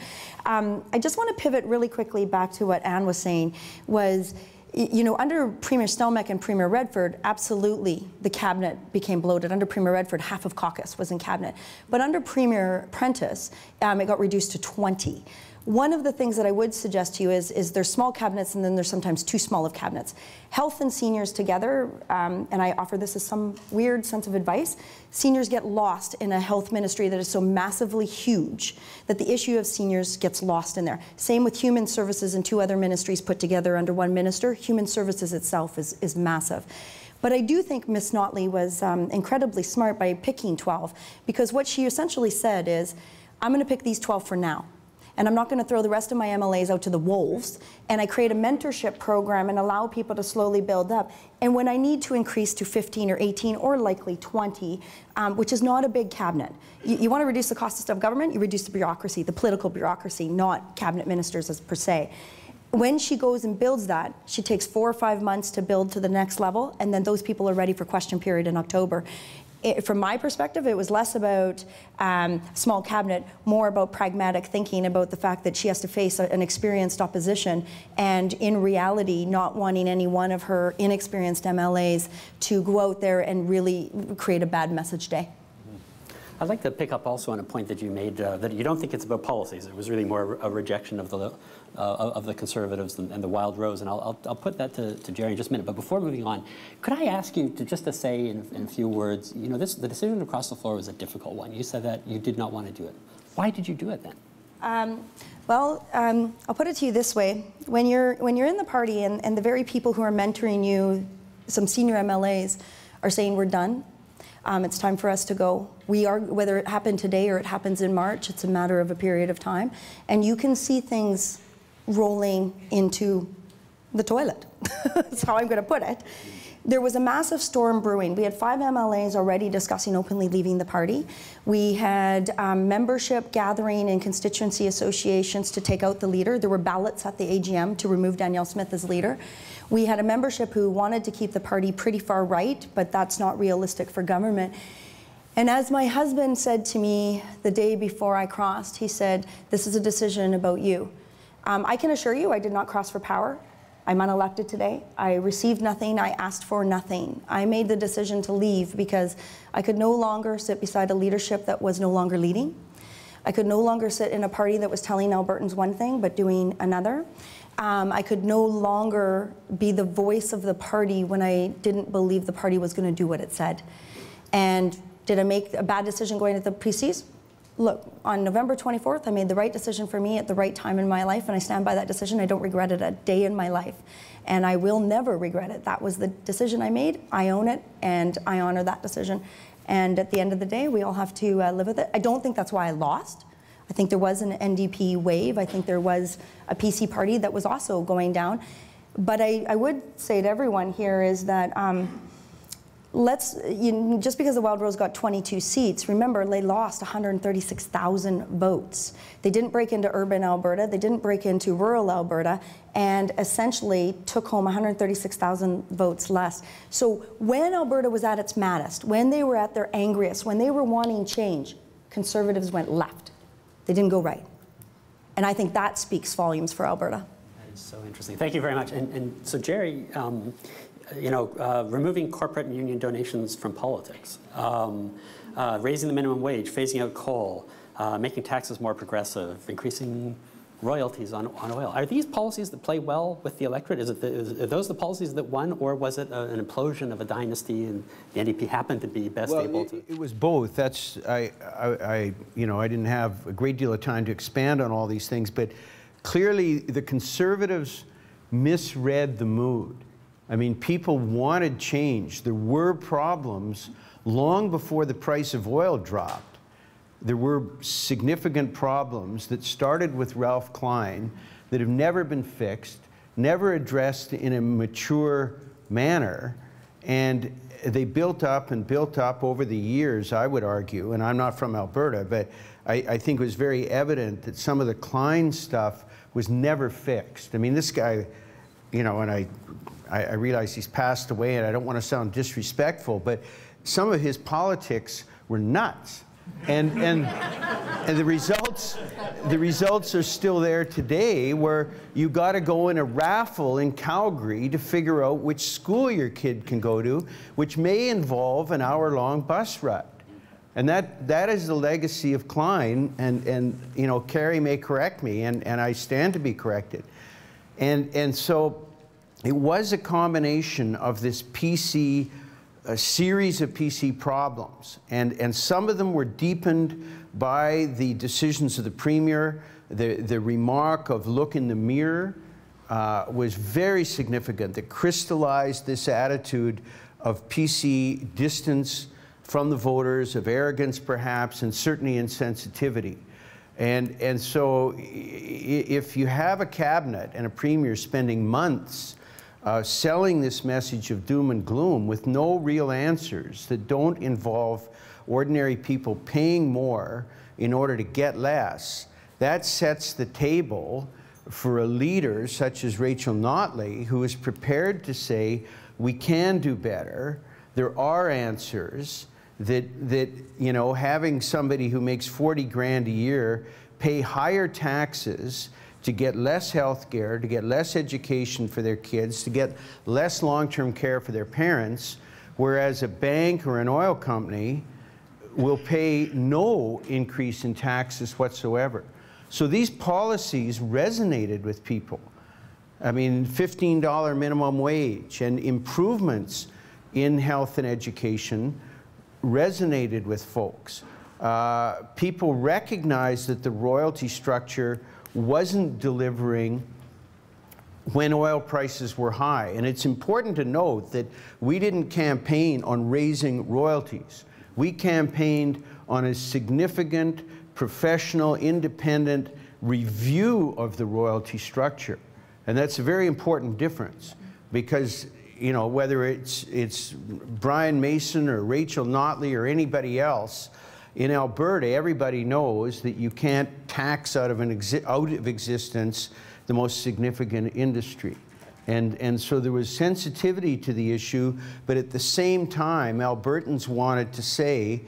I just want to pivot really quickly back to what Anne was saying was, you know, under Premier Stelmach and Premier Redford, absolutely the cabinet became bloated. Under Premier Redford, half of caucus was in cabinet. But under Premier Prentice, it got reduced to 20. One of the things that I would suggest to you is there's small cabinets and then there's sometimes too small of cabinets. Health and seniors together, and I offer this as some weird sense of advice, seniors get lost in a health ministry that is so massively huge that the issue of seniors gets lost in there. Same with human services and two other ministries put together under one minister. Human services itself is massive. But I do think Ms. Notley was incredibly smart by picking 12, because what she essentially said is, I'm going to pick these 12 for now, and I'm not going to throw the rest of my MLAs out to the wolves, and I create a mentorship program and allow people to slowly build up. And when I need to increase to 15 or 18 or likely 20, which is not a big cabinet, you want to reduce the cost of government, you reduce the bureaucracy, the political bureaucracy, not cabinet ministers as per se. When she goes and builds that, she takes 4 or 5 months to build to the next level, and then those people are ready for question period in October. From my perspective, it was less about small cabinet, more about pragmatic thinking about the fact that she has to face an experienced opposition, and in reality not wanting any one of her inexperienced MLAs to go out there and really create a bad message day. I'd like to pick up also on a point that you made, that you don't think it's about policies. It was really more a rejection of the Conservatives and the Wildrose. And I'll put that to Gerry in just a minute. But before moving on, could I ask you to just to say in a few words, you know, the decision to cross the floor was a difficult one. You said that you did not want to do it. Why did you do it then? Well, I'll put it to you this way. When you're in the party and the very people who are mentoring you, some senior MLAs, are saying we're done, it's time for us to go. We are, whether it happened today or it happens in March, it's a matter of a period of time. And you can see things rolling into the toilet. That's how I'm going to put it. There was a massive storm brewing. We had 5 MLAs already discussing openly leaving the party. We had membership gathering in constituency associations to take out the leader. There were ballots at the AGM to remove Danielle Smith as leader. We had a membership who wanted to keep the party pretty far right, but that's not realistic for government. And as my husband said to me the day before I crossed, he said, this is a decision about you. I can assure you I did not cross for power. I'm unelected today. I received nothing. I asked for nothing. I made the decision to leave because I could no longer sit beside a leadership that was no longer leading. I could no longer sit in a party that was telling Albertans one thing but doing another. I could no longer be the voice of the party when I didn't believe the party was going to do what it said. And did I make a bad decision going to the PCs? Look, on November 24th, I made the right decision for me at the right time in my life, and I stand by that decision. I don't regret it a day in my life, and I will never regret it. That was the decision I made. I own it, and I honor that decision. And at the end of the day, we all have to live with it. I don't think that's why I lost. I think there was an NDP wave. I think there was a PC party that was also going down. But I would say to everyone here is that let's, you know, just because the Wildrose got 22 seats, remember they lost 136,000 votes. They didn't break into urban Alberta, they didn't break into rural Alberta, and essentially took home 136,000 votes less. So when Alberta was at its maddest, when they were at their angriest, when they were wanting change, Conservatives went left. They didn't go right. And I think that speaks volumes for Alberta. That is so interesting. Thank you very much. And so Gerry, removing corporate and union donations from politics, raising the minimum wage, phasing out coal, making taxes more progressive, increasing royalties on oil. Are these policies that play well with the electorate? Are those the policies that won, or was it an implosion of a dynasty and the NDP happened to be best able to? It was both. That's, I didn't have a great deal of time to expand on all these things, but clearly the Conservatives misread the mood. I mean, people wanted change. There were problems long before the price of oil dropped. There were significant problems that started with Ralph Klein that have never been fixed, never addressed in a mature manner, and they built up over the years, I would argue, and I'm not from Alberta, but I think it was very evident that some of the Klein stuff was never fixed. I mean, this guy, you know, and I realize he's passed away, and I don't want to sound disrespectful, but some of his politics were nuts. And the results are still there today, where you got to go in a raffle in Calgary to figure out which school your kid can go to, which may involve an hour-long bus ride. And that is the legacy of Klein, and you know, Carrie may correct me, and I stand to be corrected. And so it was a combination of this PC, a series of PC problems, and some of them were deepened by the decisions of the Premier. The remark of look in the mirror was very significant, that crystallized this attitude of PC distance from the voters, of arrogance perhaps, and certainly insensitivity. And so if you have a cabinet and a Premier spending months selling this message of doom and gloom with no real answers that don't involve ordinary people paying more in order to get less, that sets the table for a leader such as Rachel Notley, who is prepared to say, we can do better, there are answers, that you know, having somebody who makes 40 grand a year pay higher taxes to get less health care, to get less education for their kids, to get less long-term care for their parents, whereas a bank or an oil company will pay no increase in taxes whatsoever. So these policies resonated with people. I mean, $15 minimum wage and improvements in health and education resonated with folks. People recognized that the royalty structure wasn't delivering when oil prices were high. And it's important to note that we didn't campaign on raising royalties. We campaigned on a significant, professional, independent review of the royalty structure. And that's a very important difference, because you know, whether it's Brian Mason or Rachel Notley or anybody else, in Alberta, everybody knows that you can't tax out of existence the most significant industry. And so there was sensitivity to the issue, but at the same time, Albertans wanted to say,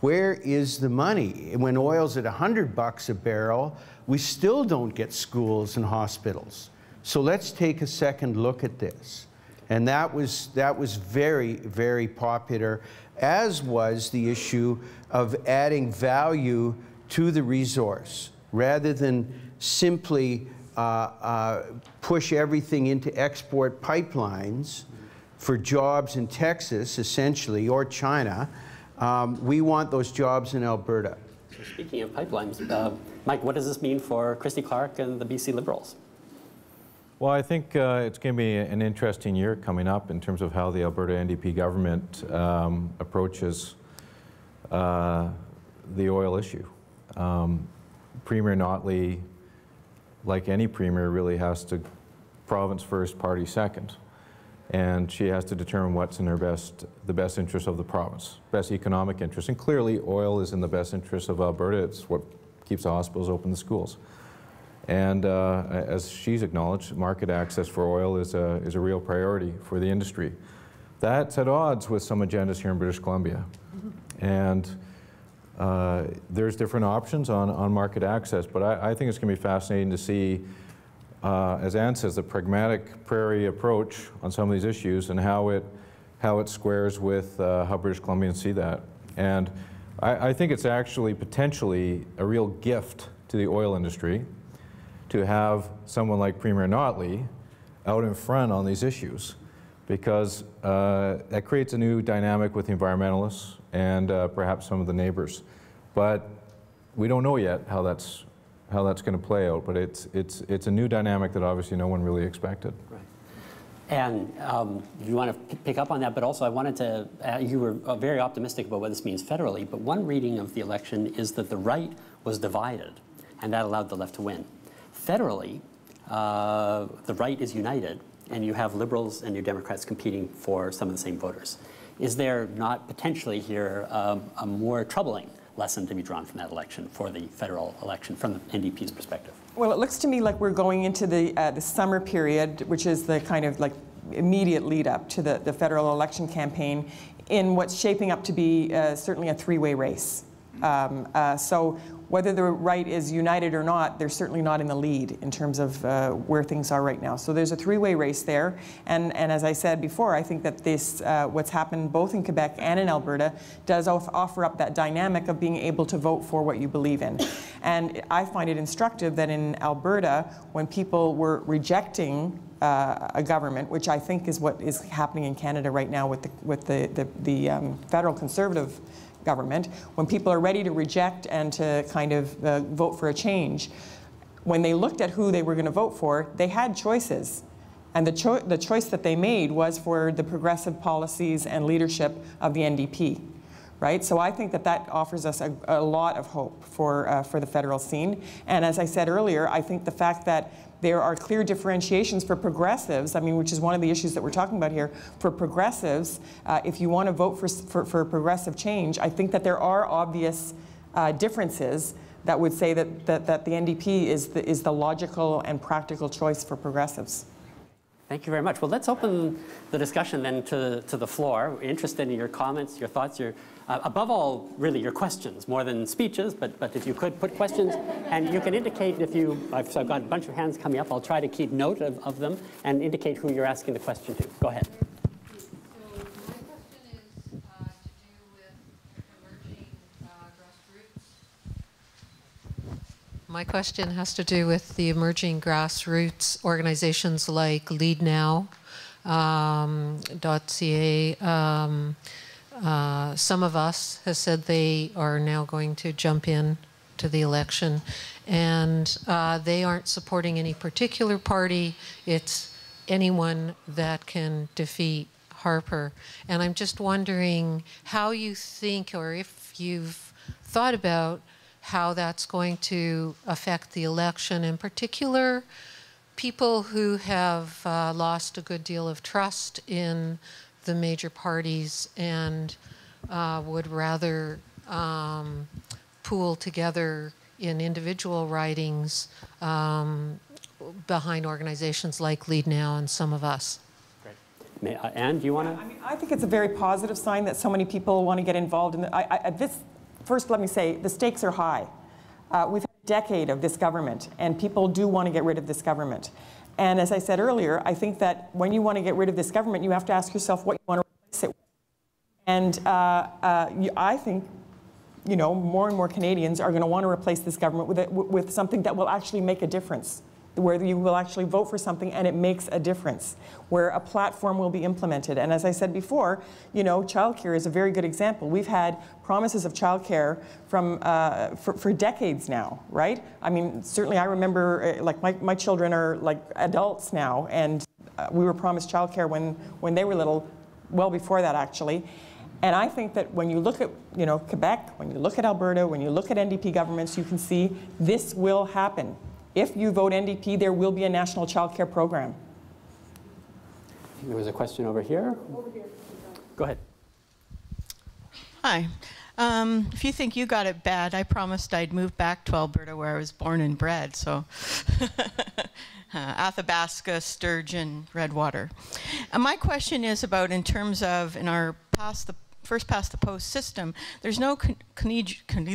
where is the money? When oil's at $100 a barrel, we still don't get schools and hospitals. So let's take a second look at this. And that was very, very popular, as was the issue of adding value to the resource, rather than simply push everything into export pipelines for jobs in Texas, essentially, or China. We want those jobs in Alberta. So speaking of pipelines, Mike, what does this mean for Christy Clark and the BC Liberals? Well, I think it's going to be an interesting year coming up in terms of how the Alberta NDP government approaches the oil issue. Premier Notley, like any premier, really has to province first, party second. and she has to determine what's in her the best interest of the province, best economic interest. And clearly oil is in the best interest of Alberta. It's what keeps the hospitals open, the schools. And as she's acknowledged, market access for oil is a real priority for the industry. That's at odds with some agendas here in British Columbia. Mm-hmm. And there's different options on market access, but I think it's going to be fascinating to see, as Anne says, the pragmatic prairie approach on some of these issues and how it squares with how British Columbians see that. And I think it's actually potentially a real gift to the oil industry to have someone like Premier Notley out in front on these issues, because that creates a new dynamic with the environmentalists and perhaps some of the neighbors. But we don't know yet how that's going to play out, but it's a new dynamic that obviously no one really expected. Right. And you want to pick up on that, but also I wanted to, you were very optimistic about what this means federally, but one reading of the election is that the right was divided, and that allowed the left to win. Federally, the right is united, and you have Liberals and New Democrats competing for some of the same voters. Is there not potentially here a more troubling lesson to be drawn from that election, for the federal election, from the NDP's perspective? Well, it looks to me like we're going into the summer period, which is the kind of like immediate lead up to the federal election campaign, in what's shaping up to be certainly a three-way race. So whether the right is united or not, they're certainly not in the lead in terms of where things are right now. So there's a three-way race there. And as I said before, I think that this, what's happened both in Quebec and in Alberta, does offer up that dynamic of being able to vote for what you believe in. And I find it instructive that in Alberta, when people were rejecting a government, which I think is what is happening in Canada right now with the federal Conservative government, when people are ready to reject and to kind of vote for a change, when they looked at who they were going to vote for, they had choices. And the choice that they made was for the progressive policies and leadership of the NDP, right? So I think that that offers us a lot of hope for the federal scene. And as I said earlier, I think the fact that there are clear differentiations for progressives, I mean, which is one of the issues that we're talking about here. For progressives, if you want to vote for progressive change, I think that there are obvious differences that would say that the NDP is the logical and practical choice for progressives. Thank you very much. Well, let's open the discussion then to the floor. We're interested in your comments, your thoughts, your above all, really, your questions, more than speeches, but if you could put questions, and you can indicate if you, so I've got a bunch of hands coming up, I'll try to keep note of them and indicate who you're asking the question to. Go ahead. My question has to do with the emerging grassroots organizations like Lead Now, .ca. Some of us has said they are now going to jump in to the election, and they aren't supporting any particular party. It's anyone that can defeat Harper. And I'm just wondering how you think, or if you've thought about how that's going to affect the election, in particular people who have lost a good deal of trust in the major parties and would rather pool together in individual ridings behind organizations like Lead Now and some of us. Great. Anne, do you want to? I mean, I think it's a very positive sign that so many people want to get involved in this. First, let me say, the stakes are high. We've had a decade of this government, and people do want to get rid of this government. And as I said earlier, I think that when you want to get rid of this government, you have to ask yourself what you want to replace it with. And I think, you know, more and more Canadians are going to want to replace this government with something that will actually make a difference, where you will actually vote for something and it makes a difference, where a platform will be implemented. And as I said before, you know, childcare is a very good example. We've had promises of childcare from, for decades now, right? I mean, certainly I remember, like, my children are, like, adults now, and we were promised childcare when they were little, well before that, actually. And I think that when you look at, you know, Quebec, when you look at Alberta, when you look at NDP governments, you can see this will happen. If you vote NDP, there will be a national child care program. There was a question over here. Go ahead. Hi. If you think you got it bad, I promised I'd move back to Alberta where I was born and bred, so Athabasca, Sturgeon, Redwater. My question is about, in terms of, in our first-past-the-post system, there's no collegiality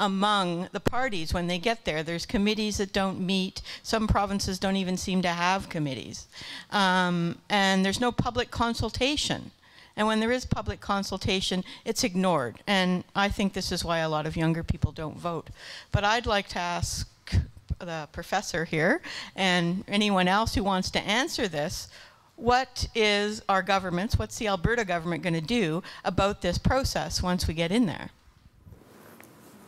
among the parties when they get there. There's committees that don't meet. Some provinces don't even seem to have committees. And there's no public consultation. And when there is public consultation, it's ignored. And I think this is why a lot of younger people don't vote. But I'd like to ask the professor here and anyone else who wants to answer this, what is our government's, what's the Alberta government going to do about this process once we get in there?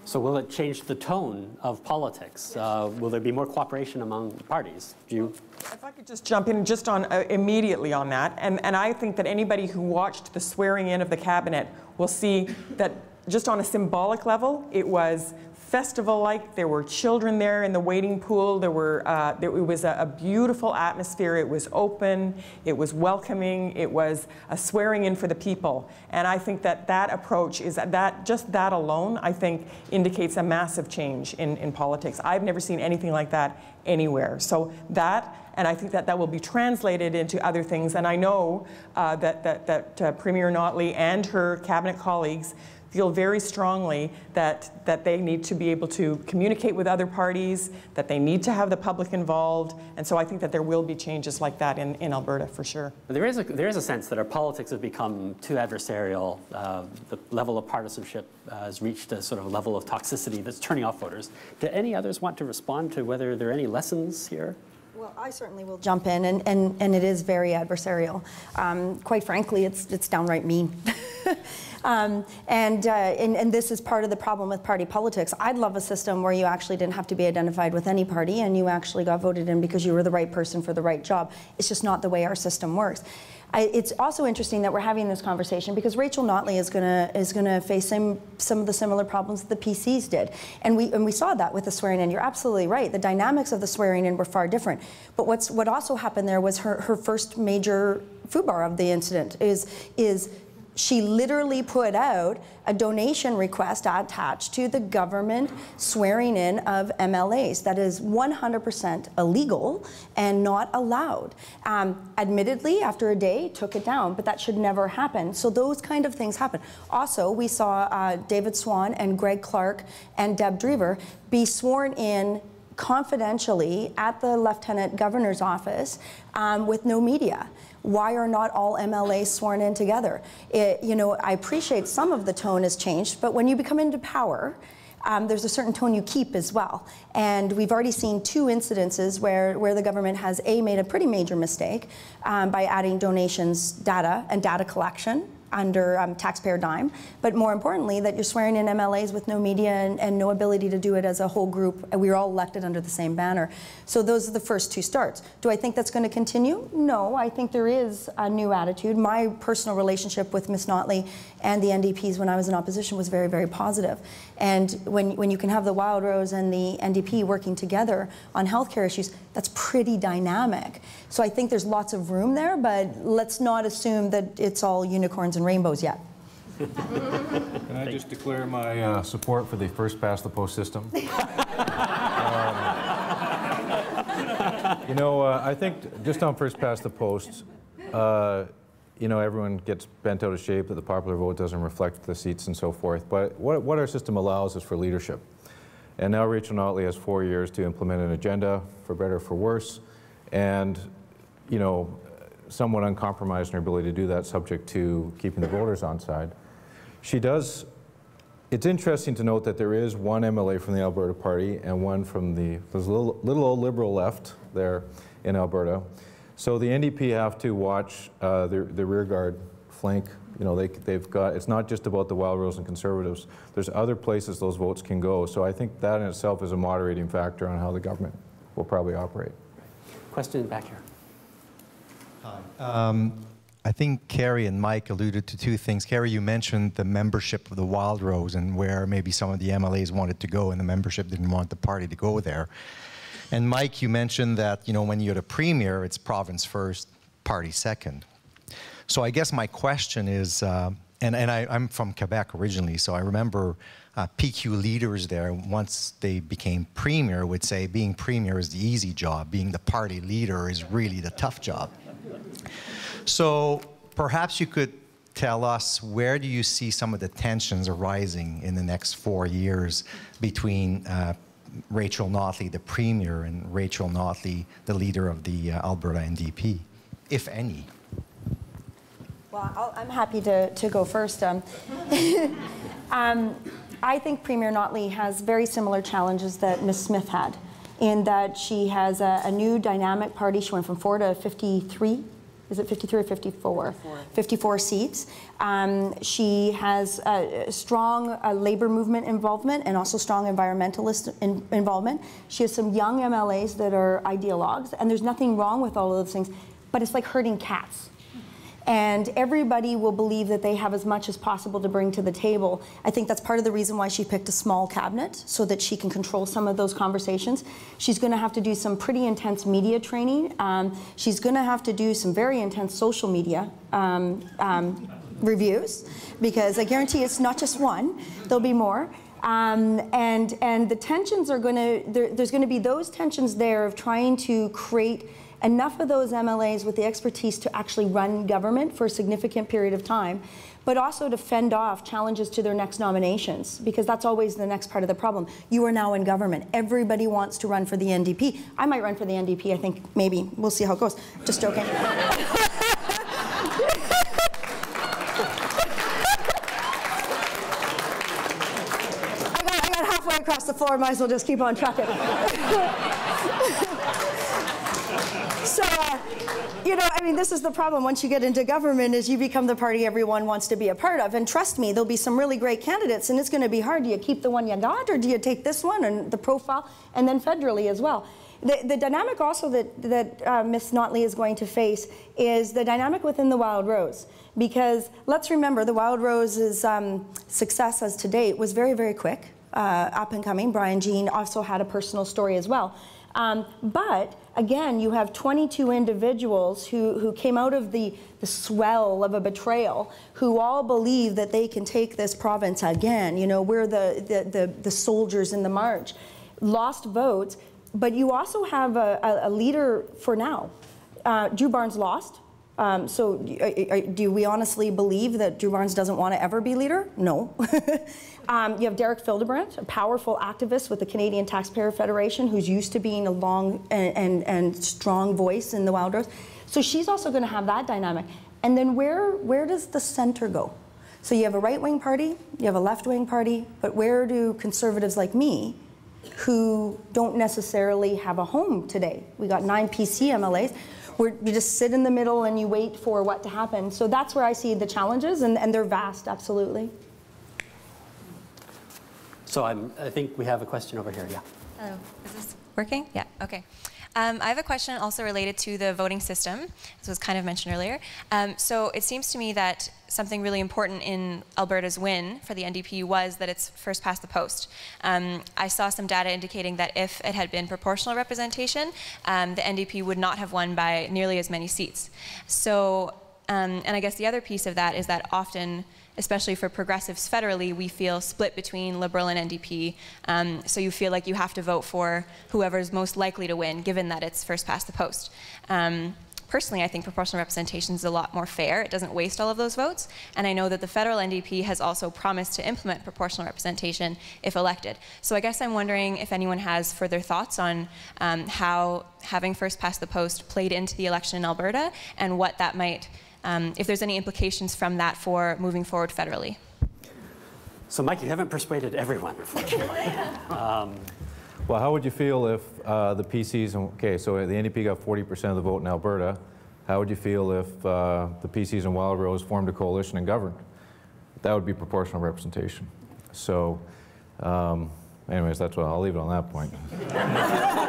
So will it change the tone of politics? Will there be more cooperation among parties? Do you? If I could just jump in just on immediately on that, and I think that anybody who watched the swearing in of the cabinet will see that just on a symbolic level, it was festival-like. There were children there in the waiting pool. There were, it was a beautiful atmosphere. It was open. It was welcoming. It was a swearing in for the people. And I think that that approach is that just that alone, I think, indicates a massive change in politics. I've never seen anything like that anywhere. So that. And I think that that will be translated into other things. And I know that Premier Notley and her cabinet colleagues feel very strongly that they need to be able to communicate with other parties, that they need to have the public involved. And so I think that there will be changes like that in Alberta, for sure. There is a sense that our politics have become too adversarial. The level of partisanship has reached a sort of level of toxicity that's turning off voters. Do any others want to respond to whether there are any lessons here? Well, I certainly will jump in, and it is very adversarial. Quite frankly, it's downright mean. And this is part of the problem with party politics. I'd love a system where you actually didn't have to be identified with any party, and you actually got voted in because you were the right person for the right job. It's just not the way our system works. It's also interesting that we're having this conversation because Rachel Notley is gonna face some of the similar problems that the PCs did, and we saw that with the swearing in. You're absolutely right. The dynamics of the swearing in were far different. But what also happened there was her first major foobar of the incident is she literally put out a donation request attached to the government swearing in of MLAs. That is 100% illegal and not allowed. Admittedly, after a day, took it down, but that should never happen. So those kind of things happen. Also, we saw David Swann and Greg Clark and Deb Drever be sworn in confidentially at the Lieutenant Governor's office with no media. Why are not all MLAs sworn in together? You know, I appreciate some of the tone has changed, but when you become into power, there's a certain tone you keep as well. And we've already seen two incidences where the government has, A, made a pretty major mistake by adding donations data and data collection under taxpayer dime, but more importantly, that you're swearing in MLAs with no media and no ability to do it as a whole group. We were all elected under the same banner. So those are the first two starts. Do I think that's going to continue? No, I think there is a new attitude. My personal relationship with Ms. Notley and the NDPs when I was in opposition was very, very positive. And when you can have the Wildrose and the NDP working together on healthcare issues, that's pretty dynamic. So I think there's lots of room there, but let's not assume that it's all unicorns and rainbows yet. Can I just declare my support for the first-past-the-post system? You know, I think just on first-past-the-post, you know, everyone gets bent out of shape that the popular vote doesn't reflect the seats and so forth. But what our system allows is for leadership. And now Rachel Notley has 4 years to implement an agenda, for better or for worse, and, you know, somewhat uncompromised in her ability to do that, subject to keeping the voters on side. She does. It's interesting to note that there is one MLA from the Alberta Party and one from the, there's a little old Liberal left there in Alberta. So the NDP have to watch the rearguard flank. You know, they've got, it's not just about the Wildrose and Conservatives. There's other places those votes can go. So I think that in itself is a moderating factor on how the government will probably operate. Question back here. Hi. I think Carrie and Mike alluded to two things. Carrie, you mentioned the membership of the Wildrose and where maybe some of the MLAs wanted to go and the membership didn't want the party to go there. And Mike, you mentioned that, you know, when you're the premier, it's province first, party second. So I guess my question is, and I'm from Quebec originally, so I remember PQ leaders there, once they became premier, would say being premier is the easy job, being the party leader is really the tough job. So perhaps you could tell us, where do you see some of the tensions arising in the next 4 years between Rachel Notley, the premier, and Rachel Notley, the leader of the Alberta NDP, if any? Well, I'm happy to go first. I think Premier Notley has very similar challenges that Ms. Smith had, in that she has a new dynamic party. She went from 4 to 53. Is it 53 or 54? 54 seats. She has a strong labor movement involvement and also strong environmentalist involvement. She has some young MLAs that are ideologues, and there's nothing wrong with all of those things, but it's like herding cats. And everybody will believe that they have as much as possible to bring to the table. I think that's part of the reason why she picked a small cabinet, so that she can control some of those conversations. She's going to have to do some pretty intense media training. She's going to have to do some very intense social media reviews, because I guarantee it's not just one. There'll be more. And the tensions are going to, there's going to be those tensions there of trying to create enough of those MLAs with the expertise to actually run government for a significant period of time, but also to fend off challenges to their next nominations, because that's always the next part of the problem. You are now in government. Everybody wants to run for the NDP. I might run for the NDP, I think, maybe. We'll see how it goes. Just joking. I got halfway across the floor, might as well just keep on trucking. So, you know, I mean, this is the problem. Once you get into government, is you become the party everyone wants to be a part of. And trust me, there'll be some really great candidates, and it's going to be hard. Do you keep the one you got, or do you take this one and the profile, and then federally as well? The dynamic also that Ms. Notley is going to face is the dynamic within the Wildrose, because let's remember the Wildrose's success as to date was very, very quick, up and coming. Brian Jean also had a personal story as well. But again, you have 22 individuals who came out of the swell of a betrayal, who all believe that they can take this province again. You know, we're the soldiers in the march. Lost votes, but you also have a leader for now. Drew Barnes lost. So do we honestly believe that Drew Barnes doesn't want to ever be leader? No. You have Derek Fildebrand, a powerful activist with the Canadian Taxpayer Federation, who's used to being a long and strong voice in the Wildrose. So she's also going to have that dynamic. And then where does the centre go? So you have a right-wing party, you have a left-wing party, but where do conservatives like me, who don't necessarily have a home today? We got 9 PC MLAs. You just sit in the middle and you wait for what to happen. So that's where I see the challenges, and they're vast, absolutely. So I think we have a question over here, yeah. Hello, is this working? Yeah, okay. I have a question also related to the voting system, as was kind of mentioned earlier. So it seems to me that something really important in Alberta's win for the NDP was that it's first past the post. I saw some data indicating that if it had been proportional representation, the NDP would not have won by nearly as many seats. So, and I guess the other piece of that is that often, especially for progressives federally, we feel split between Liberal and NDP. So you feel like you have to vote for whoever's most likely to win, given that it's first past the post. Personally, I think proportional representation is a lot more fair. It doesn't waste all of those votes. And I know that the federal NDP has also promised to implement proportional representation if elected. So I guess I'm wondering if anyone has further thoughts on how having first past the post played into the election in Alberta, and what that might, if there's any implications from that for moving forward federally. So Mike, you haven't persuaded everyone, unfortunately. Well, how would you feel if the PCs, okay, so the NDP got 40% of the vote in Alberta. How would you feel if the PCs and Wildrose formed a coalition and governed? That would be proportional representation. So anyways, that's what I'll leave it on that point.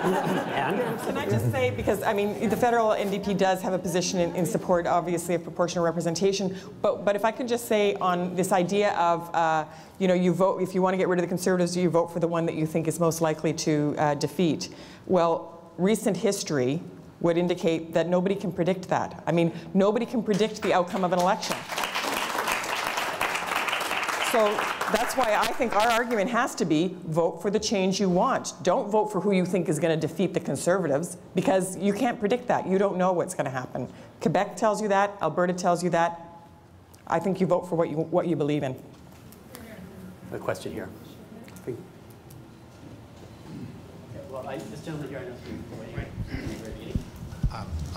Can I just say, because I mean, the federal NDP does have a position in support, obviously, of proportional representation. But if I could just say on this idea of, you know, you vote if you want to get rid of the Conservatives, you vote for the one that you think is most likely to defeat. Well, recent history would indicate that nobody can predict that. I mean, nobody can predict the outcome of an election. So that's why I think our argument has to be vote for the change you want. Don't vote for who you think is going to defeat the Conservatives, because you can't predict that. You don't know what's going to happen. Quebec tells you that. Alberta tells you that. I think you vote for what you believe in. A question here. Okay, well, this gentleman here, I know is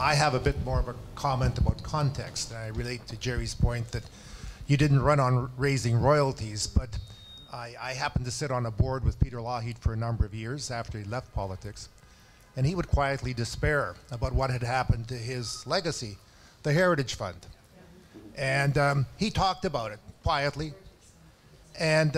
I have a bit more of a comment about context, and I relate to Gerry's point that you didn't run on raising royalties, but I happened to sit on a board with Peter Lougheed for a number of years after he left politics, and he would quietly despair about what had happened to his legacy, the Heritage Fund. And he talked about it quietly, and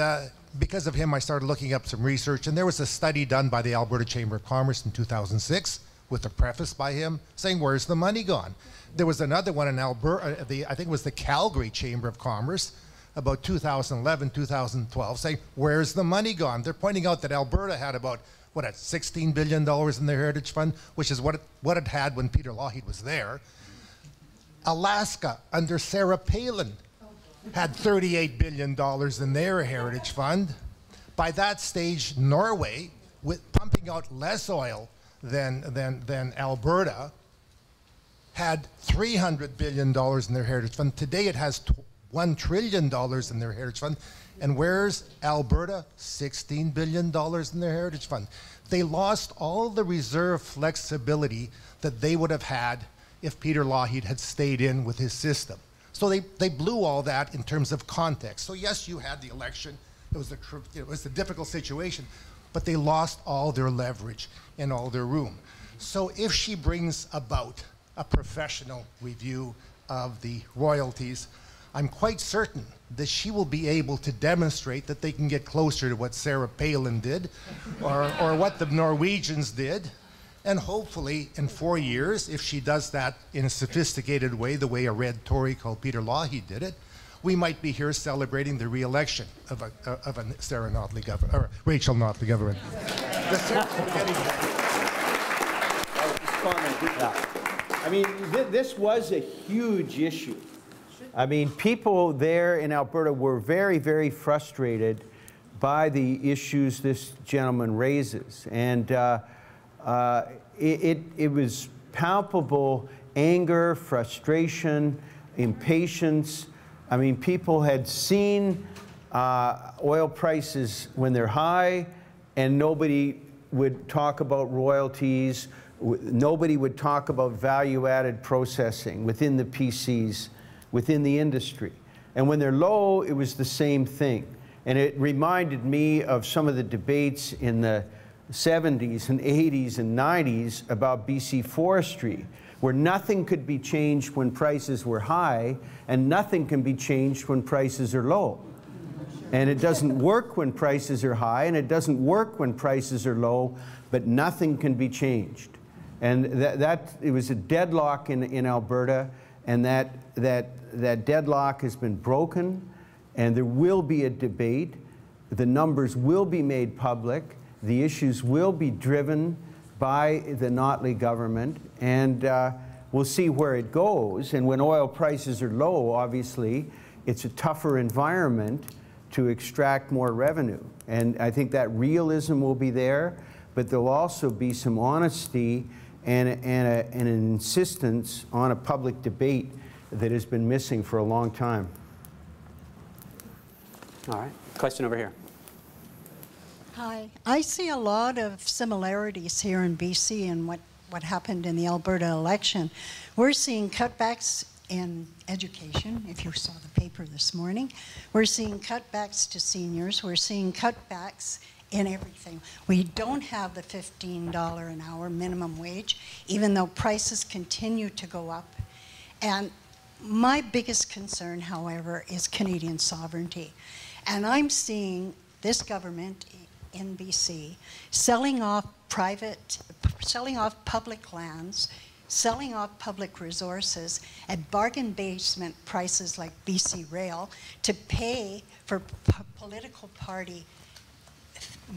because of him I started looking up some research, and there was a study done by the Alberta Chamber of Commerce in 2006 with a preface by him saying, where's the money gone? There was another one in Alberta, I think it was the Calgary Chamber of Commerce, about 2011, 2012, saying, where's the money gone? They're pointing out that Alberta had about, what, $16 billion in their Heritage Fund, which is what it had when Peter Lougheed was there. Alaska, under Sarah Palin, had $38 billion in their Heritage Fund. By that stage, Norway, with pumping out less oil than Alberta, had $300 billion in their Heritage Fund. Today it has $1 trillion in their Heritage Fund. And where's Alberta? $16 billion in their Heritage Fund. They lost all the reserve flexibility that they would have had if Peter Lougheed had stayed in with his system. So they blew all that in terms of context. So yes, you had the election. It was a difficult situation, but they lost all their leverage and all their room. So if she brings about a professional review of the royalties, I'm quite certain that she will be able to demonstrate that they can get closer to what Sarah Palin did or what the Norwegians did. And hopefully in 4 years, if she does that in a sophisticated way, the way a red Tory called Peter Lougheed did it, we might be here celebrating the re-election of a Sarah Notley government, or Rachel Notley government. I mean, this was a huge issue. I mean, people there in Alberta were very, very frustrated by the issues this gentleman raises. And it was palpable anger, frustration, impatience. I mean, people had seen oil prices when they're high, and nobody would talk about royalties. Nobody would talk about value-added processing within the PCs, within the industry. And when they're low, it was the same thing. And it reminded me of some of the debates in the 70s and 80s and 90s about BC forestry, where nothing could be changed when prices were high, and nothing can be changed when prices are low. And it doesn't work when prices are high, and it doesn't work when prices are low, but nothing can be changed. And it was a deadlock in Alberta, and that deadlock has been broken, and there will be a debate. The numbers will be made public. The issues will be driven by the Notley government, and we'll see where it goes. And when oil prices are low, obviously, it's a tougher environment to extract more revenue. And I think that realism will be there, but there'll also be some honesty and an insistence on a public debate that has been missing for a long time. All right, question over here. Hi, I see a lot of similarities here in BC and what happened in the Alberta election. We're seeing cutbacks in education, if you saw the paper this morning. We're seeing cutbacks to seniors. We're seeing cutbacks in everything. We don't have the $15 an hour minimum wage, even though prices continue to go up. And my biggest concern, however, is Canadian sovereignty. And I'm seeing this government in BC selling off private, selling off public lands, selling off public resources at bargain basement prices like BC Rail to pay for political party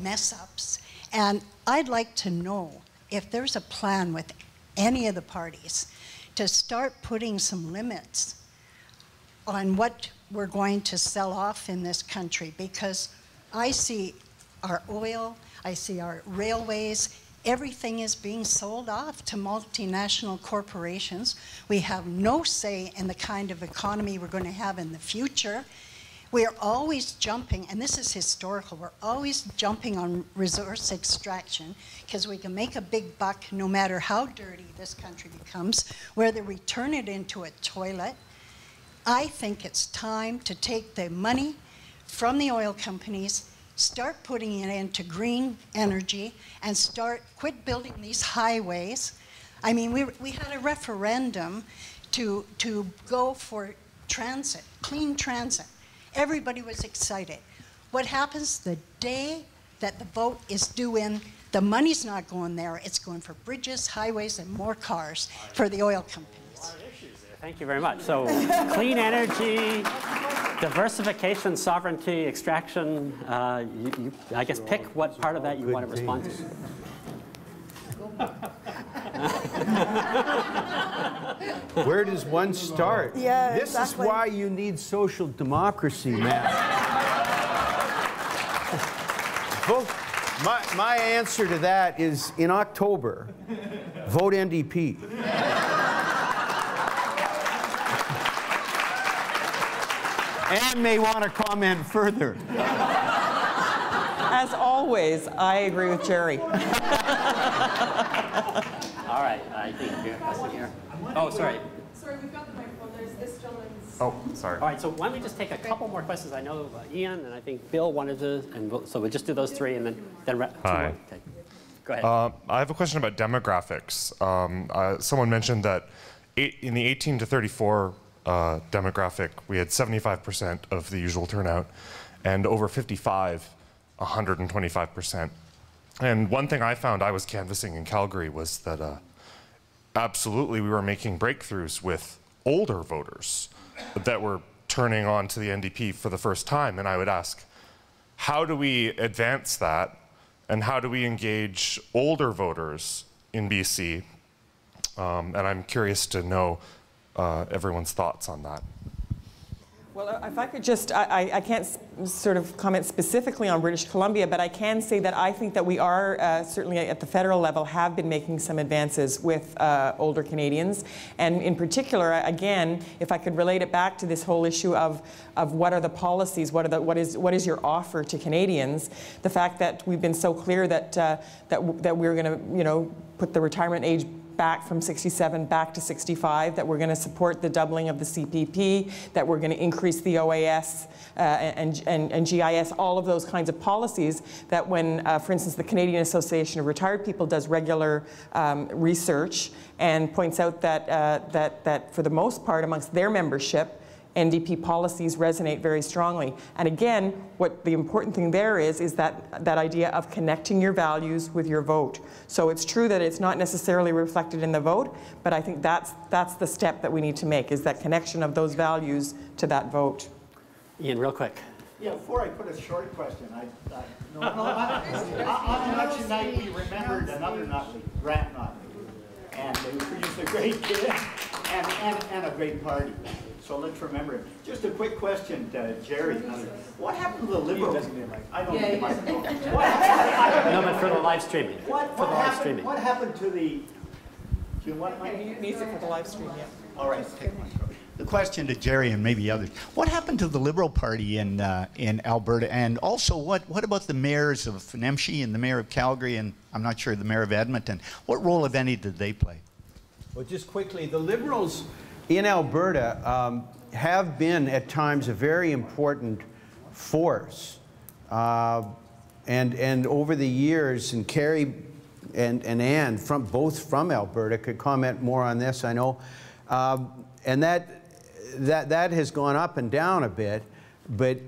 mess-ups. And I'd like to know if there's a plan with any of the parties to start putting some limits on what we're going to sell off in this country, because I see our oil, I see our railways, everything is being sold off to multinational corporations. We have no say in the kind of economy we're going to have in the future. We are always jumping, and this is historical, we're always jumping on resource extraction because we can make a big buck no matter how dirty this country becomes, whether we turn it into a toilet. I think it's time to take the money from the oil companies, start putting it into green energy, and quit building these highways. I mean, we had a referendum to go for transit, clean transit. Everybody was excited. What happens the day that the vote is due in, the money's not going there, it's going for bridges, highways, and more cars for the oil companies. A lot of issues there. Thank you very much. So clean energy, diversification, sovereignty, extraction, I guess pick what part of that you want to respond to. Where does one start? Yeah, this exactly. Is why you need social democracy, man. Vote. My answer to that is, in October, vote NDP. Anne may want to comment further. As always, I agree with Gerry. All right, I think here. Oh, sorry. Sorry, we've got the microphone. There's this gentleman's. Oh, sorry. All right, so why don't we just take a couple more questions? I know Ian and I think Bill wanted to, and so we'll just do those three and then hi. Okay. Go ahead. I have a question about demographics. Someone mentioned that in the 18 to 34 demographic, we had 75% of the usual turnout, and over 55, 125%. And one thing I found, I was canvassing in Calgary, was that absolutely we were making breakthroughs with older voters that were turning on to the NDP for the first time. And I would ask, how do we advance that? And how do we engage older voters in BC? And I'm curious to know everyone's thoughts on that. Well, if I could just, I can't sort of comment specifically on British Columbia, but I can say that I think that we are certainly at the federal level have been making some advances with older Canadians. And in particular, again, if I could relate it back to this whole issue of what are the policies, what is your offer to Canadians, the fact that we've been so clear that, that we're going to, you know, put the retirement age back from 67 back to 65, that we're going to support the doubling of the CPP, that we're going to increase the OAS and GIS, all of those kinds of policies, that when, for instance, the Canadian Association of Retired People does regular research and points out that, that for the most part amongst their membership, NDP policies resonate very strongly. And again, what the important thing there is that idea of connecting your values with your vote. So it's true that it's not necessarily reflected in the vote, but I think that's the step that we need to make, is that connection of those values to that vote. Ian, real quick. Yeah, before I put a short question, on election night we remembered another Notley, Grant Notley, and they produced a great kid and a great party. So let's remember it. Just a quick question to Gerry. What happened to the Liberals? I don't need my phone. No, but for the live streaming. What happened to the... Do you want my music for the live stream? Yeah. All right. The question to Gerry and maybe others. What happened to the Liberal Party in Alberta? And also, what about the mayors of Nemshi and the mayor of Calgary and, I'm not sure, the mayor of Edmonton? What role, if any, did they play? Well, just quickly, the Liberals in Alberta have been at times a very important force. And over the years, and Carrie and Anne, both from Alberta, could comment more on this, I know. And that has gone up and down a bit, but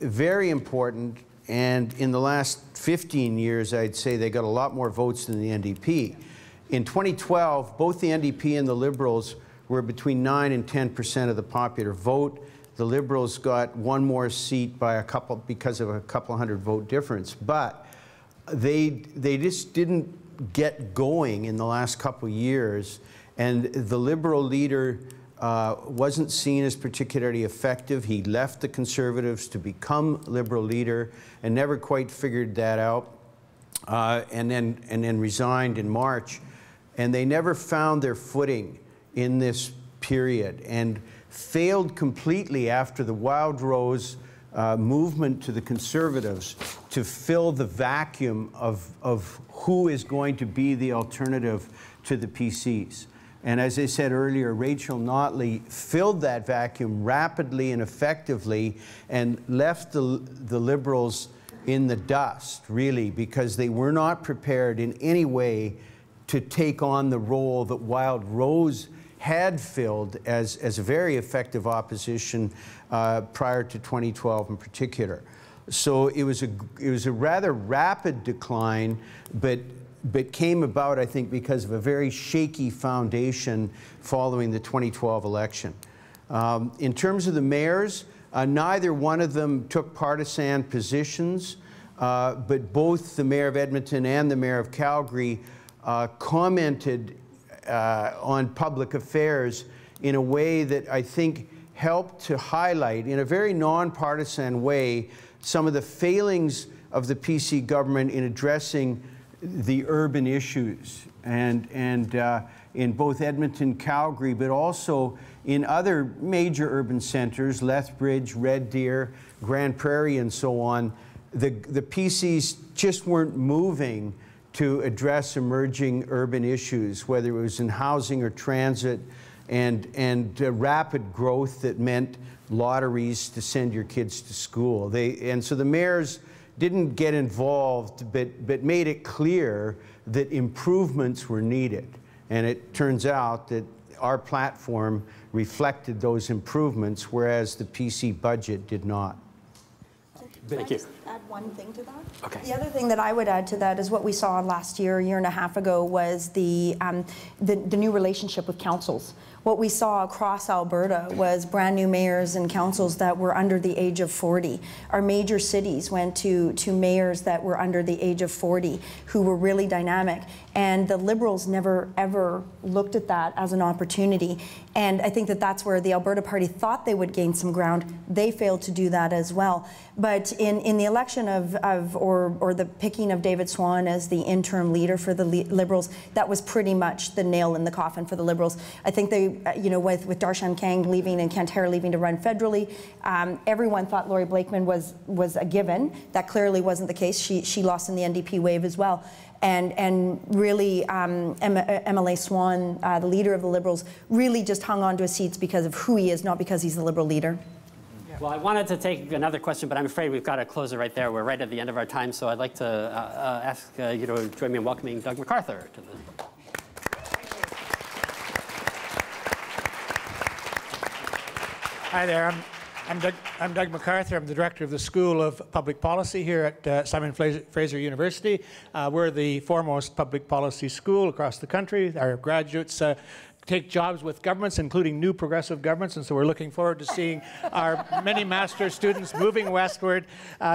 very important And in the last 15 years, I'd say they got a lot more votes than the NDP. In 2012, both the NDP and the Liberals were between 9% and 10% of the popular vote. The Liberals got one more seat by a couple, because of a couple hundred vote difference. But they just didn't get going in the last couple years. And the Liberal leader wasn't seen as particularly effective. He left the Conservatives to become Liberal leader and never quite figured that out, and then resigned in March. And they never found their footing in this period and failed completely after the Wildrose movement to the Conservatives to fill the vacuum of who is going to be the alternative to the PCs. And as I said earlier, Rachel Notley filled that vacuum rapidly and effectively and left the Liberals in the dust, really, because they were not prepared in any way to take on the role that Wildrose had filled as a very effective opposition prior to 2012 in particular. So it was a rather rapid decline, but came about, I think, because of a very shaky foundation following the 2012 election. In terms of the mayors, neither one of them took partisan positions, but both the mayor of Edmonton and the mayor of Calgary commented on public affairs in a way that I think helped to highlight, in a very nonpartisan way, some of the failings of the PC government in addressing the urban issues, and in both Edmonton, Calgary, but also in other major urban centers, Lethbridge, Red Deer, Grand Prairie, and so on. The PCs just weren't moving to address emerging urban issues, whether it was in housing or transit, and rapid growth that meant lotteries to send your kids to school. And so the mayors didn't get involved, but made it clear that improvements were needed. And it turns out that our platform reflected those improvements, whereas the PC budget did not. Thank you. Can I just add one thing to that? Okay. The other thing that I would add to that is what we saw last year, year and a half ago, was the new relationship with councils. What we saw across Alberta was brand new mayors and councils that were under the age of 40. Our major cities went to mayors that were under the age of 40 who were really dynamic. And the Liberals never, ever looked at that as an opportunity. And I think that that's where the Alberta Party thought they would gain some ground. They failed to do that as well. But in the election or the picking of David Swann as the interim leader for the Liberals, that was pretty much the nail in the coffin for the Liberals. I think they, you know, with Darshan Kang leaving and Kent Hare leaving to run federally, everyone thought Lori Blakeman was a given. That clearly wasn't the case. She lost in the NDP wave as well. And really, MLA Swann, the leader of the Liberals, really just hung on to his seats because of who he is, not because he's the Liberal leader. Well, I wanted to take another question, but I'm afraid we've got to close it right there. We're right at the end of our time, so I'd like to ask you to join me in welcoming Doug MacArthur to the... Hi there. I'm Doug MacArthur. I'm the director of the School of Public Policy here at Simon Fraser University. We're the foremost public policy school across the country. Our graduates take jobs with governments, including new progressive governments, and so we're looking forward to seeing our many master's students moving westward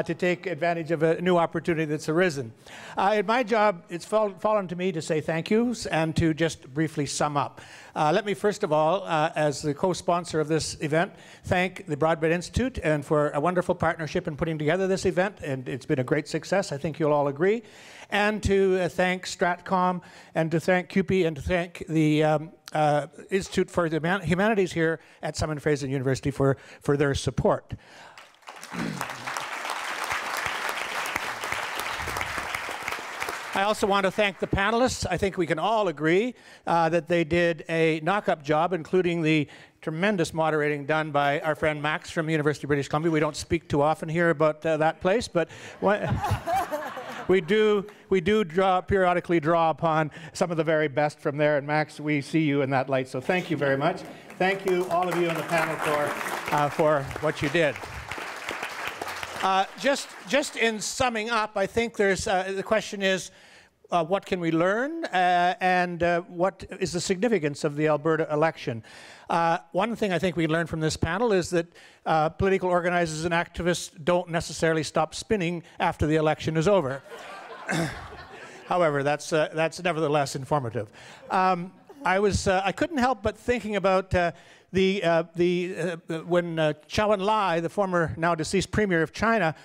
to take advantage of a new opportunity that's arisen. In my job, it's fallen to me to say thank yous and to just briefly sum up. Let me first of all, as the co-sponsor of this event, thank the Broadbent Institute and for a wonderful partnership in putting together this event, and it's been a great success, I think you'll all agree, and to thank StratCom and to thank CUPE and to thank the Institute for the Humanities here at Simon Fraser University for their support. I also want to thank the panelists. I think we can all agree that they did a knock-up job, including the tremendous moderating done by our friend Max from the University of British Columbia. We don't speak too often here about that place, but we do periodically draw upon some of the very best from there. And Max, we see you in that light, so thank you very much. Thank you, all of you on the panel, for what you did. Just in summing up, I think there's the question is, what can we learn, and what is the significance of the Alberta election? One thing I think we learned from this panel is that political organizers and activists don't necessarily stop spinning after the election is over. However, that's nevertheless informative. I couldn't help but thinking about when Chou En-lai, the former now deceased premier of China,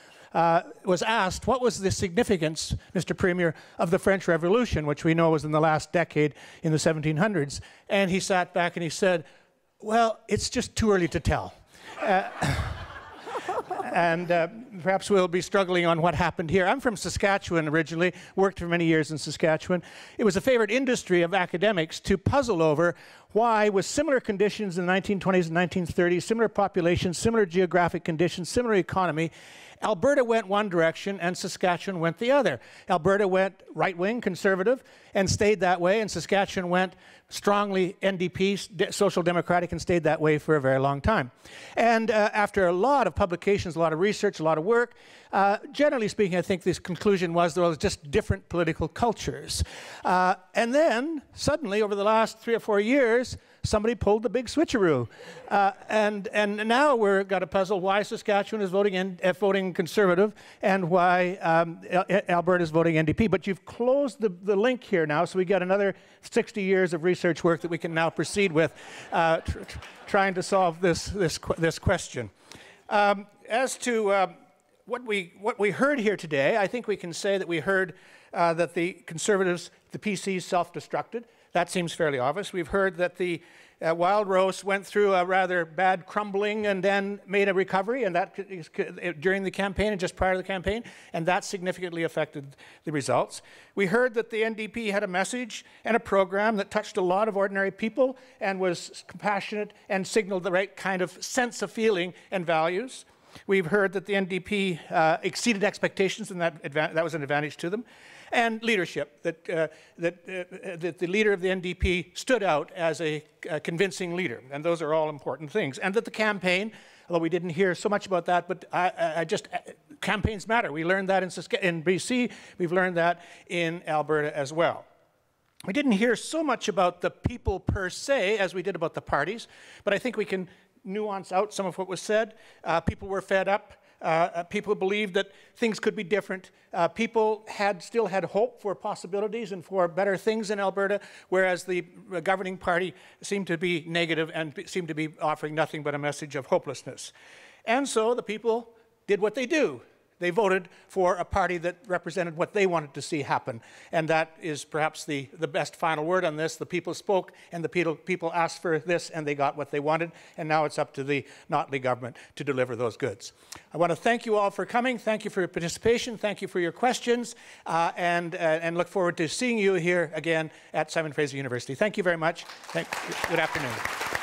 was asked, what was the significance, Mr. Premier, of the French Revolution, which we know was in the last decade in the 1700s? And he sat back and he said, well, it's just too early to tell. And perhaps we'll be struggling on what happened here. I'm from Saskatchewan originally, worked for many years in Saskatchewan. It was a favorite industry of academics to puzzle over why, with similar conditions in the 1920s and 1930s, similar population, similar geographic conditions, similar economy, Alberta went one direction and Saskatchewan went the other. Alberta went right-wing, conservative, and stayed that way, and Saskatchewan went strongly NDP, social democratic, and stayed that way for a very long time. And after a lot of publications, a lot of research, a lot of work, generally speaking, I think this conclusion was there was just different political cultures. And then, suddenly, over the last 3 or 4 years, somebody pulled the big switcheroo. And now we've got a puzzle why Saskatchewan is voting, voting Conservative and why Alberta is voting NDP. But you've closed the link here now, so we've got another 60 years of research work that we can now proceed with trying to solve this question. As to what we heard here today, I think we can say that we heard that the Conservatives, the PCs, self-destructed. That seems fairly obvious. We've heard that the Wildrose went through a rather bad crumbling and then made a recovery, and that during the campaign and just prior to the campaign, and that significantly affected the results. We heard that the NDP had a message and a program that touched a lot of ordinary people and was compassionate and signaled the right kind of sense of feeling and values. We've heard that the NDP exceeded expectations, and that was an advantage to them. And leadership, that the leader of the NDP stood out as a convincing leader. And those are all important things. And that the campaign, although we didn't hear so much about that, but campaigns matter. We learned that in BC. We've learned that in Alberta as well. We didn't hear so much about the people per se as we did about the parties, but I think we can nuance out some of what was said. People were fed up. People believed that things could be different. People still had hope for possibilities and for better things in Alberta, whereas the governing party seemed to be negative and seemed to be offering nothing but a message of hopelessness. And so the people did what they do. They voted for a party that represented what they wanted to see happen. And that is perhaps the best final word on this. The people spoke, and the people asked for this, and they got what they wanted. And now it's up to the Notley government to deliver those goods. I want to thank you all for coming. Thank you for your participation. Thank you for your questions. And look forward to seeing you here again at Simon Fraser University. Thank you very much. Good afternoon.